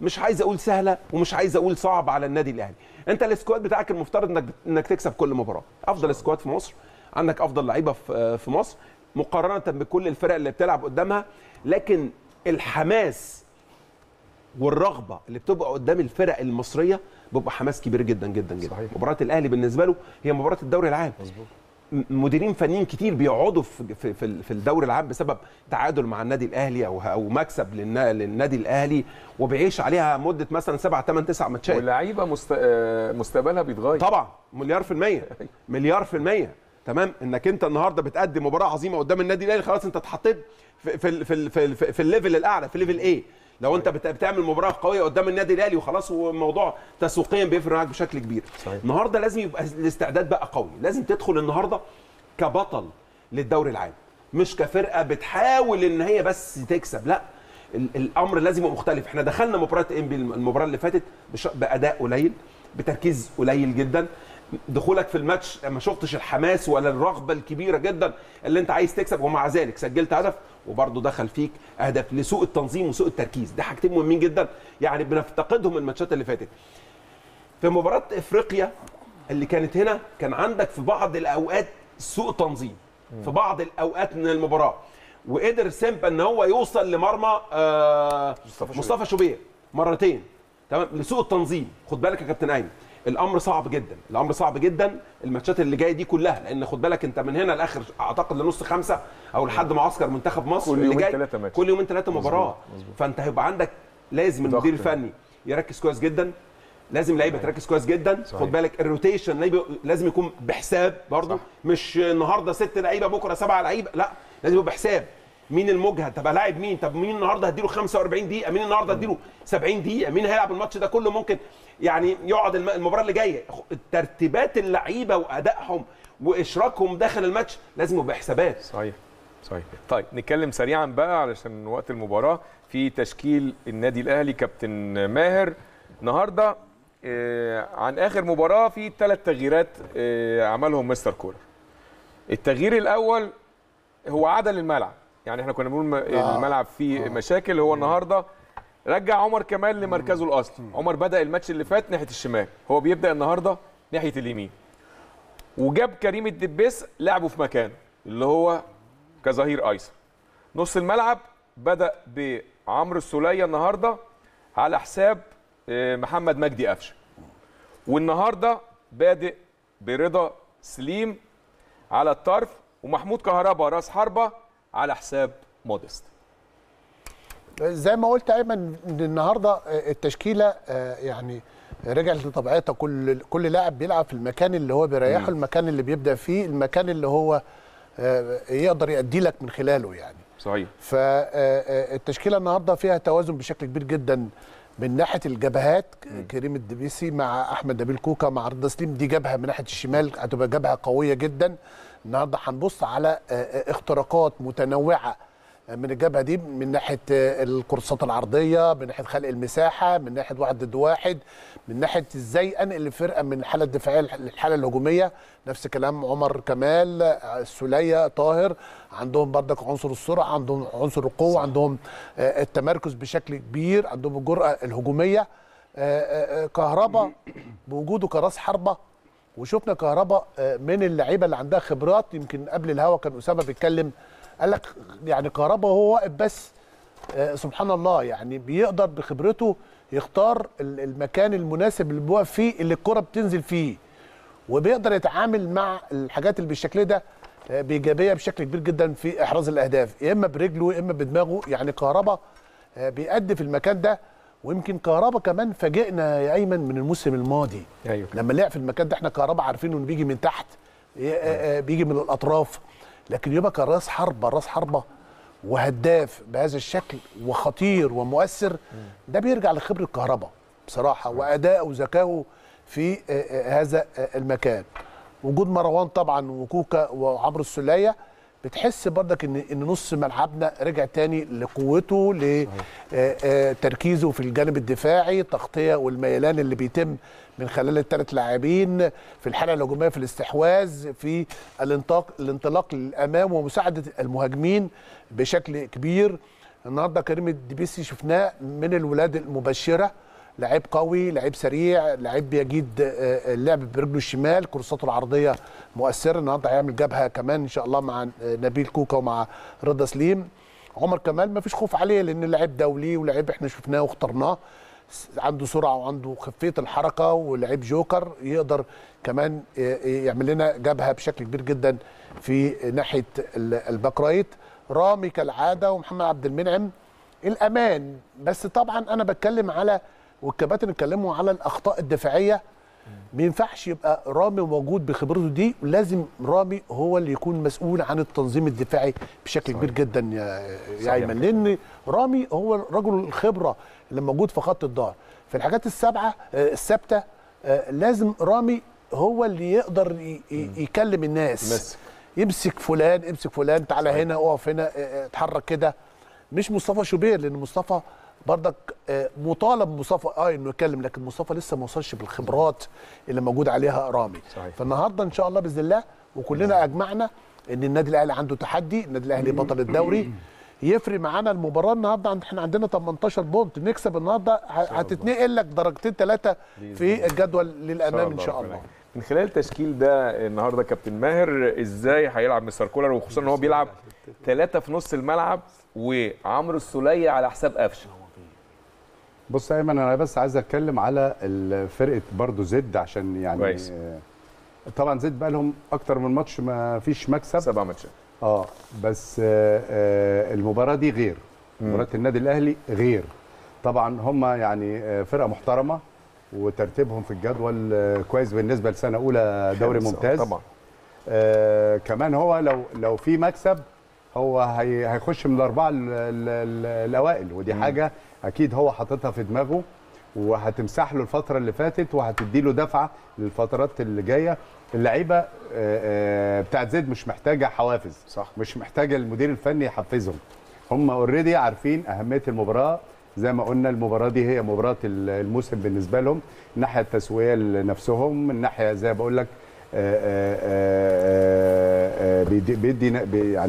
مش عايز اقول سهله ومش عايز اقول صعب على النادي الاهلي. انت السكواد بتاعك المفترض انك تكسب كل مباراه، افضل سكواد في مصر، عندك افضل لعيبه في مصر مقارنه بكل الفرق اللي بتلعب قدامها، لكن الحماس والرغبه اللي بتبقى قدام الفرق المصريه بيبقى حماس كبير جدا جدا جدا. مباراه الاهلي بالنسبه له هي مباراه الدوري العام. مظبوط. مديرين فنيين كتير بيقعدوا في الدوري العام بسبب تعادل مع النادي الاهلي او مكسب للنادي الاهلي، وبيعيش عليها مده مثلا 7 8 9 ماتشات. واللعيبه مستقبلها بيتغير طبعا، مليار في الميه، تمام؟ انك انت النهارده بتقدم مباراه عظيمه قدام النادي الاهلي، خلاص انت اتحطيت في الليفل الاعلى، في ليفل ايه. لو انت بتعمل مباراه قويه قدام النادي الاهلي وخلاص، والموضوع تسويقيا بيفرق معاك بشكل كبير. النهارده لازم يبقى الاستعداد بقى قوي، لازم تدخل النهارده كبطل للدوري العام، مش كفرقه بتحاول ان هي بس تكسب، لا، الامر لازم يبقى مختلف. احنا دخلنا مباراه المباراه اللي فاتت باداء قليل، بتركيز قليل جدا. دخولك في الماتش ما شفتش الحماس ولا الرغبه الكبيره جدا اللي انت عايز تكسب، ومع ذلك سجلت هدف وبرضه دخل فيك هدف لسوء التنظيم وسوء التركيز. ده حاجتين مهمين جدا يعني بنفتقدهم الماتشات اللي فاتت. في مباراه افريقيا اللي كانت هنا كان عندك في بعض الاوقات سوء تنظيم في بعض الاوقات من المباراه، وقدر سيمبا ان هو يوصل لمرمى مصطفى شوبير مرتين، تمام، لسوء التنظيم. خد بالك يا كابتن ايمن، الامر صعب جدا، الامر صعب جدا الماتشات اللي جايه دي كلها، لان خد بالك انت من هنا لاخر اعتقد لنص خمسه او لحد معسكر منتخب مصر اللي جاي كل يومين ثلاثه مباراه، فانت هيبقى عندك لازم المدير الفني يركز كويس جدا، لازم اللعيبه تركز كويس جدا. خد بالك الروتيشن لازم يكون بحساب برضه، مش النهارده 6 لعيبه بكره 7 لعيبه، لا لازم يبقى بحساب مين المجهد، طب هلاعب مين، طب مين النهارده هديله 45 دقيقه، مين النهارده هديله 70 دقيقه، مين هيلعب الماتش ده كله، ممكن يعني يقعد المباراه اللي جايه. ترتيبات اللعيبه وادائهم واشراكهم داخل الماتش لازم يبقى بحسابات. صحيح صحيح. طيب نتكلم سريعا بقى علشان وقت المباراه في تشكيل النادي الاهلي. كابتن ماهر النهارده عن اخر مباراه في 3 تغييرات عملهم مستر كولر. التغيير الاول هو عدل الملعب، يعني احنا كنا بنقول الملعب فيه مشاكل، هو النهارده رجع عمر كمال لمركزه الاصلي. عمر بدأ الماتش اللي فات ناحيه الشمال، هو بيبدأ النهارده ناحيه اليمين، وجاب كريم الدبيس لعبه في مكانه اللي هو كظهير ايسر. نص الملعب بدأ بعمرو السوليه النهارده على حساب محمد مجدي قفشه، والنهارده بادئ برضا سليم على الطرف ومحمود كهربا راس حربه على حساب مودست. زي ما قلت ايمن النهارده التشكيله يعني رجعت لطبيعتها، كل لاعب بيلعب في المكان اللي هو بيريحه، المكان اللي بيبدا فيه، المكان اللي هو يقدر يأدي لك من خلاله يعني. صحيح. فالتشكيله النهارده فيها توازن بشكل كبير جدا من ناحيه الجبهات، كريم الدبيسي مع احمد نبيل كوكا مع رضا سليم، دي جبهه من ناحيه الشمال هتبقى جبهه قويه جدا. النهارده هنبص على اختراقات متنوعه من الجبهه دي، من ناحيه الكورسات العرضيه، من ناحيه خلق المساحه، من ناحيه 1 ضد 1، من ناحيه ازاي انقل الفرقه من الحاله الدفاعيه للحاله الهجوميه. نفس كلام عمر كمال، السوليه، طاهر، عندهم بردك عنصر السرعه، عندهم عنصر القوه. صح. عندهم التمركز بشكل كبير، عندهم الجرأه الهجوميه. كهربا بوجوده كراس حربه، وشفنا كهربا من اللعيبه اللي عندها خبرات. يمكن قبل الهوا كان اسامه بيتكلم قال لك يعني كهربا وهو واقف بس سبحان الله يعني بيقدر بخبرته يختار المكان المناسب اللي بيقف فيه، اللي الكره بتنزل فيه، وبيقدر يتعامل مع الحاجات اللي بالشكل ده بايجابيه بشكل كبير جدا في احراز الاهداف، يا اما برجله يا اما بدماغه. يعني كهربا بيأدي في المكان ده. ويمكن كهربا كمان فاجئنا يا ايمن من الموسم الماضي. أيوة. لما لعب في المكان ده احنا كهربا عارفينه انه بيجي من تحت، بيجي من الاطراف، لكن يبقى كان راس حربه، راس حربه وهداف بهذا الشكل وخطير ومؤثر، ده بيرجع لخبره كهربا بصراحه وادائه وذكائه في هذا المكان. وجود مروان طبعا وكوكا وعمرو السوليه، بتحس برضك ان نص ملعبنا رجع تاني لقوته، لتركيزه في الجانب الدفاعي، تغطيه والميلان اللي بيتم من خلال ال3 لاعبين في الحاله الهجوميه، في الاستحواذ، في الانطلاق للامام ومساعده المهاجمين بشكل كبير. النهارده كريم الدبيسي شفناه من الولاده المبشره، لعيب قوي، لعيب سريع، لعيب بيجيد اللعب برجله الشمال، كورساته العرضيه مؤثره. النهارده هيعمل جبهه كمان ان شاء الله مع نبيل كوكا ومع رضا سليم. عمر كمال ما فيش خوف عليه لان لعيب دولي ولعيب احنا شفناه واخترناه، عنده سرعه وعنده خفيه الحركه ولعيب جوكر، يقدر كمان يعمل لنا جبهه بشكل كبير جدا في ناحيه الباك رايت. رامي كالعاده ومحمد عبد المنعم الامان. بس طبعا انا بتكلم على والكباتن اتكلموا على الاخطاء الدفاعيه، ما ينفعش يبقى رامي موجود بخبرته دي، لازم رامي هو اللي يكون مسؤول عن التنظيم الدفاعي بشكل كبير جدا يا ايمن، لان رامي هو رجل الخبره اللي موجود في خط الظهر في الحاجات الثابته. لازم رامي هو اللي يقدر يكلم الناس، يمسك فلان امسك فلان، تعالى هنا اقف هنا اتحرك كده، مش مصطفى شوبير، لان مصطفى بردك مطالب مصطفى انه يتكلم، لكن مصطفى لسه ما وصلش بالخبرات اللي موجود عليها رامي. فالنهارده ان شاء الله باذن الله وكلنا اجمعنا ان النادي الاهلي عنده تحدي، النادي الاهلي بطل الدوري، يفرق معانا المباراه النهارده. احنا عندنا 18 بونت، نكسب النهارده هتتنقل لك درجتين ثلاثه في الجدول للامام ان شاء الله. من خلال التشكيل ده النهارده كابتن ماهر، ازاي هيلعب مستر كولر، وخصوصا ان هو بيلعب ثلاثه في نص الملعب وعمرو السوليه على حساب قفشه؟ بص يا ايمن، انا بس عايز اتكلم على فرقه برضو زد، عشان يعني كويس. طبعا زد بقى لهم اكتر من ماتش ما فيش مكسب، 7 ماتشات بس المباراه دي غير مباراه النادي الاهلي، غير طبعا هم يعني فرقه محترمه وترتيبهم في الجدول كويس بالنسبه لسنه اولى دوري ممتاز طبعا. كمان هو لو في مكسب هو هيخش من الاربعه الاوائل، ودي حاجه اكيد هو حاططها في دماغه وهتمسح له الفتره اللي فاتت وهتدي له دفعه للفترات اللي جايه. اللعيبه بتاعت زيد مش محتاجه حوافز، صح، مش محتاجه المدير الفني يحفزهم، هم اوريدي عارفين اهميه المباراه. زي ما قلنا المباراه دي هي مباراه الموسم بالنسبه لهم، من ناحيه التسويه لنفسهم، من ناحيه زي ما بقول لك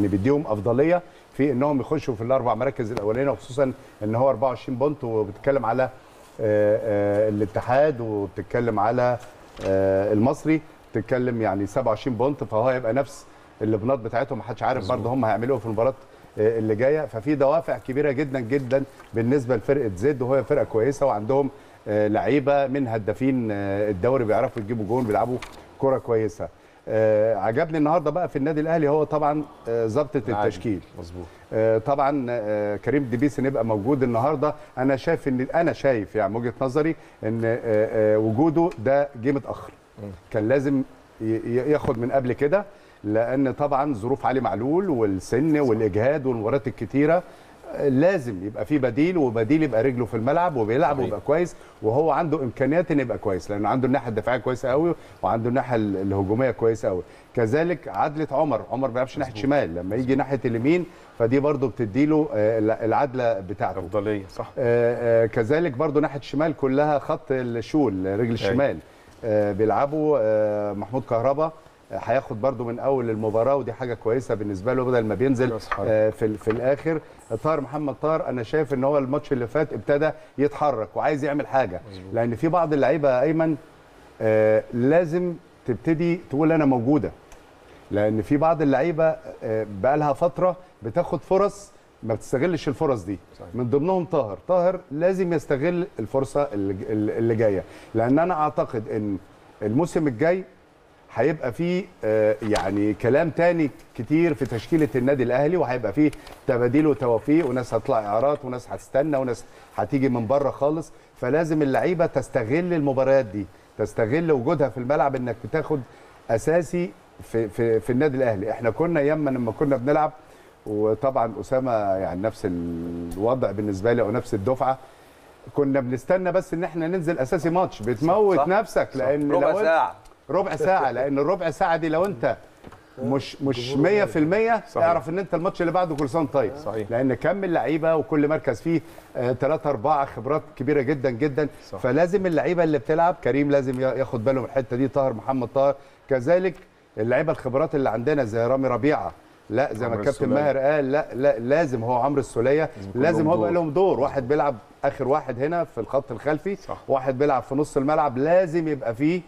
بيديهم افضليه في انهم يخشوا في الاربع مراكز الاولانيه، وخصوصا ان هو 24 بونت، وبتتكلم على الاتحاد وبتتكلم على المصري، بتتكلم يعني 27 بونت، فهو هيبقى نفس البنات بتاعتهم، محدش عارف برضه هم هيعملوا في المباراه اللي جايه. ففي دوافع كبيره جدا جدا بالنسبه لفرقه زد، وهي فرقه كويسه وعندهم لعيبه من هدافين الدوري بيعرفوا يجيبوا جون، بيلعبوا كره كويسه. عجبني النهارده بقى في النادي الاهلي هو طبعا ظبطه التشكيل، مظبوط. طبعا كريم ديبيسي نبقى موجود النهارده، انا شايف يعني وجهه نظري ان وجوده ده جه متاخر، كان لازم ياخد من قبل كده، لان طبعا ظروف علي معلول والسن والاجهاد والمباريات الكتيره لازم يبقى في بديل، وبديل يبقى رجله في الملعب وبيلعب ويبقى كويس، وهو عنده امكانيات ان يبقى كويس، لانه عنده الناحيه الدفاعيه كويسه قوي وعنده الناحيه الهجوميه كويسه قوي. كذلك عدله عمر ما بيلعبش ناحيه شمال، لما يجي ناحيه اليمين فدي برضه بتديله العدله بتاعته افضليه، صح. كذلك برضه ناحيه الشمال كلها خط الشول، رجل الشمال بيلعبوا محمود كهربا، هياخد برضو من اول المباراه، ودي حاجه كويسه بالنسبه له بدل ما بينزل في الاخر. طاهر محمد طاهر انا شايف ان هو الماتش اللي فات ابتدى يتحرك وعايز يعمل حاجه، لان في بعض اللعيبه ايمن لازم تبتدي تقول انا موجوده، لان في بعض اللعيبه بقى لها فتره بتاخد فرص ما بتستغلش الفرص دي، من ضمنهم طاهر لازم يستغل الفرصه اللي جايه، لان انا اعتقد ان الموسم الجاي هيبقى فيه يعني كلام تاني كتير في تشكيله النادي الاهلي، وهيبقى فيه تباديل وتوافيق، وناس هتطلع اعارات وناس هتستنى وناس هتيجي من بره خالص. فلازم اللعيبه تستغل المباريات دي، تستغل وجودها في الملعب، انك بتاخد اساسي في النادي الاهلي. احنا كنا ياما لما كنا بنلعب، وطبعا اسامه يعني نفس الوضع بالنسبه لي او نفس الدفعه، كنا بنستنى بس ان احنا ننزل اساسي ماتش، بتموت نفسك، لان ربع ساعه، لان الربع ساعه دي لو انت مش 100% اعرف ان انت الماتش اللي بعده كل سنه طيب، لان كم اللعيبه وكل مركز فيه 3 4 خبرات كبيره جدا جدا، صح. فلازم اللعيبه اللي بتلعب، كريم لازم ياخد باله من الحته دي، طاهر محمد طاهر كذلك، اللعيبه الخبرات اللي عندنا زي رامي ربيعه، لا زي ما الكابتن ماهر قال، لا لازم هو عمرو السوليه، لازم هو بقى لهم دور، واحد بيلعب اخر واحد هنا في الخط الخلفي، صح. واحد بيلعب في نص الملعب، لازم يبقى فيه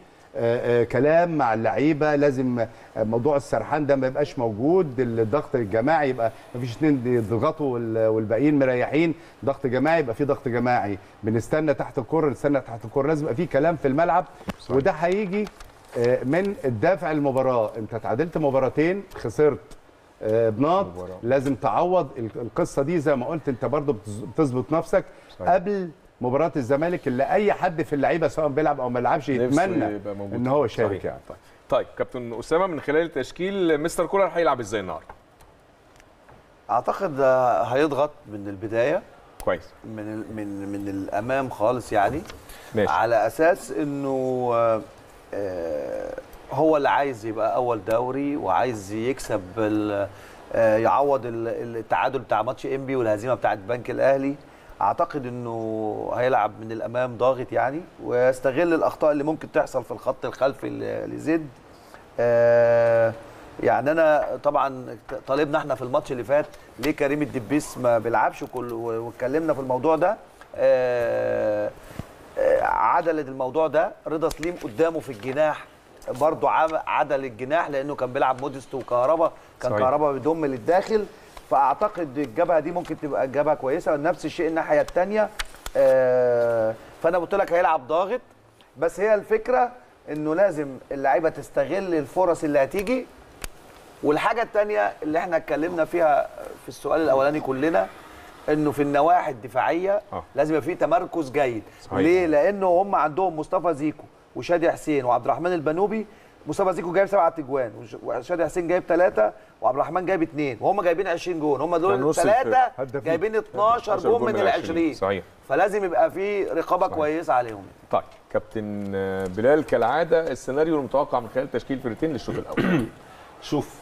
كلام مع اللعيبه، لازم موضوع السرحان ده ما يبقاش موجود، الضغط الجماعي يبقى ما فيش اتنين يضغطوا والباقيين مريحين، ضغط جماعي يبقى في ضغط جماعي، نستنى تحت الكره، لازم يبقى في كلام في الملعب، صحيح. وده هيجي من الدافع المباراه، انت اتعادلت مباراتين، خسرت بناط، لازم تعوض القصه دي، زي ما قلت انت برضو بتظبط نفسك، صحيح. قبل مباراة الزمالك اللي أي حد في اللعيبة سواء بيلعب أو ما بيلعبش يتمنى إن هو يشارك يعني. طيب كابتن أسامة، من خلال التشكيل مستر كولر هيلعب إزاي النهارده؟ أعتقد هيضغط من البداية كويس، من الأمام خالص يعني، ماشي. على أساس إنه هو اللي عايز يبقى أول دوري، وعايز يكسب يعوض التعادل بتاع ماتش إنبي والهزيمة بتاعت البنك الأهلي، اعتقد انه هيلعب من الامام ضاغط يعني، ويستغل الاخطاء اللي ممكن تحصل في الخط الخلفي لزد. يعني انا طبعا طالبنا احنا في الماتش اللي فات ليه كريم الدبيس ما بيلعبش، واتكلمنا في الموضوع ده. عدلت الموضوع ده، رضا سليم قدامه في الجناح برضو عدل الجناح لانه كان بيلعب موديست وكهربا، كان كهربا بيضم للداخل، فاعتقد الجبهه دي ممكن تبقى جبهه كويسه. ونفس الشيء الناحيه الثانيه، فانا قلت لك هيلعب ضاغط، بس هي الفكره انه لازم اللعيبه تستغل الفرص اللي هتيجي. والحاجه الثانيه اللي احنا اتكلمنا فيها في السؤال الاولاني كلنا، انه في النواحي الدفاعيه لازم يبقى في تمركز جيد. ليه؟ لانه هم عندهم مصطفى زيكو وشادي حسين وعبد الرحمن البنوبي. مصطفى زيكو جايب 7 تجوان، وشادي حسين جايب 3، وعبد الرحمن جايب 2، وهم جايبين 20 جون. هم دول الثلاثه جايبين 12 جون من ال20. صحيح. فلازم يبقى في رقابه كويسه عليهم. طيب كابتن بلال، كالعاده السيناريو المتوقع من خلال تشكيل فرقتين للشوط الاول. شوف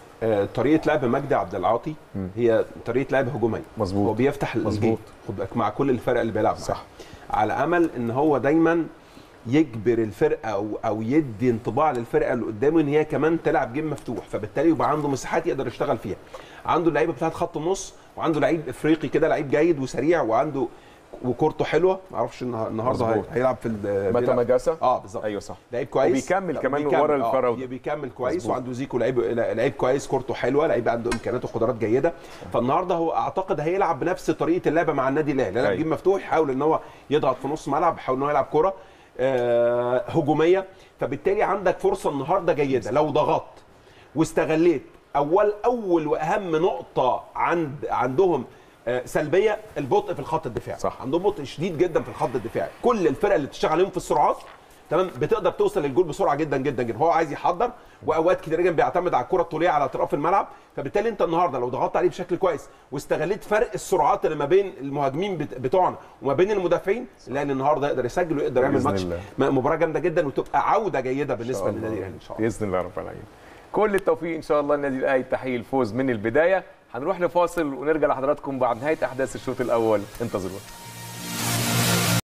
طريقه لعب مجدي عبد العاطي هي طريقه لعب هجوميه. مظبوط. هو بيفتح الجيم، خد بالك، مع كل الفرق اللي بيلعب صح، على امل ان هو دايما يجبر الفرقه او يدي انطباع للفرقه اللي قدامه ان هي كمان تلعب جيم مفتوح، فبالتالي يبقى عنده مساحات يقدر يشتغل فيها. عنده اللعيبه بتاعت خط النص، وعنده لعيب افريقي كده، لعيب جيد وسريع، وعنده وكورته حلوه. ما اعرفش النهارده هيلعب في متى مجاسه. بالظبط، ايوه صح، لعيب كويس وبيكمل كمان ورا الفراوده، بيكمل كويس. مزبوط. وعنده زيكو لعيب كويس، كورته حلوه، لعيب عنده امكانيات وقدرات جيده. فالنهارده هو اعتقد هيلعب بنفس طريقه اللعبه مع النادي الاهلي، لعب جيم مفتوح، يحاول ان هو يضغط في نص الملعب، يحاول ان هو يلعب كوره هجوميه. فبالتالي عندك فرصه النهارده جيده لو ضغطت واستغليت. اول واهم نقطه عندهم سلبيه، البطء في الخط الدفاعي. صح. عندهم بطء شديد جدا في الخط الدفاعي. كل الفرق اللي بتشتغل عليهم في السرعات تمام بتقدر توصل للجول بسرعه جدا جدا جدا. هو عايز يحضر، واوقات كتير جدا بيعتمد على الكره الطوليه على اطراف الملعب. فبالتالي انت النهارده لو ضغطت عليه بشكل كويس واستغليت فرق السرعات اللي ما بين المهاجمين بتوعنا وما بين المدافعين، لان النهارده يقدر يسجل ويقدر يعمل ماتش، مباراه جامده جدا، وتبقى عوده جيده بالنسبه للنادي الاهلي ان شاء الله. باذن الله رب العالمين. كل التوفيق ان شاء الله للنادي الاهلي، تحقيق الفوز من البدايه. هنروح لفاصل ونرجع لحضراتكم بعد نهايه احداث الشوط الاول، انتظرونا.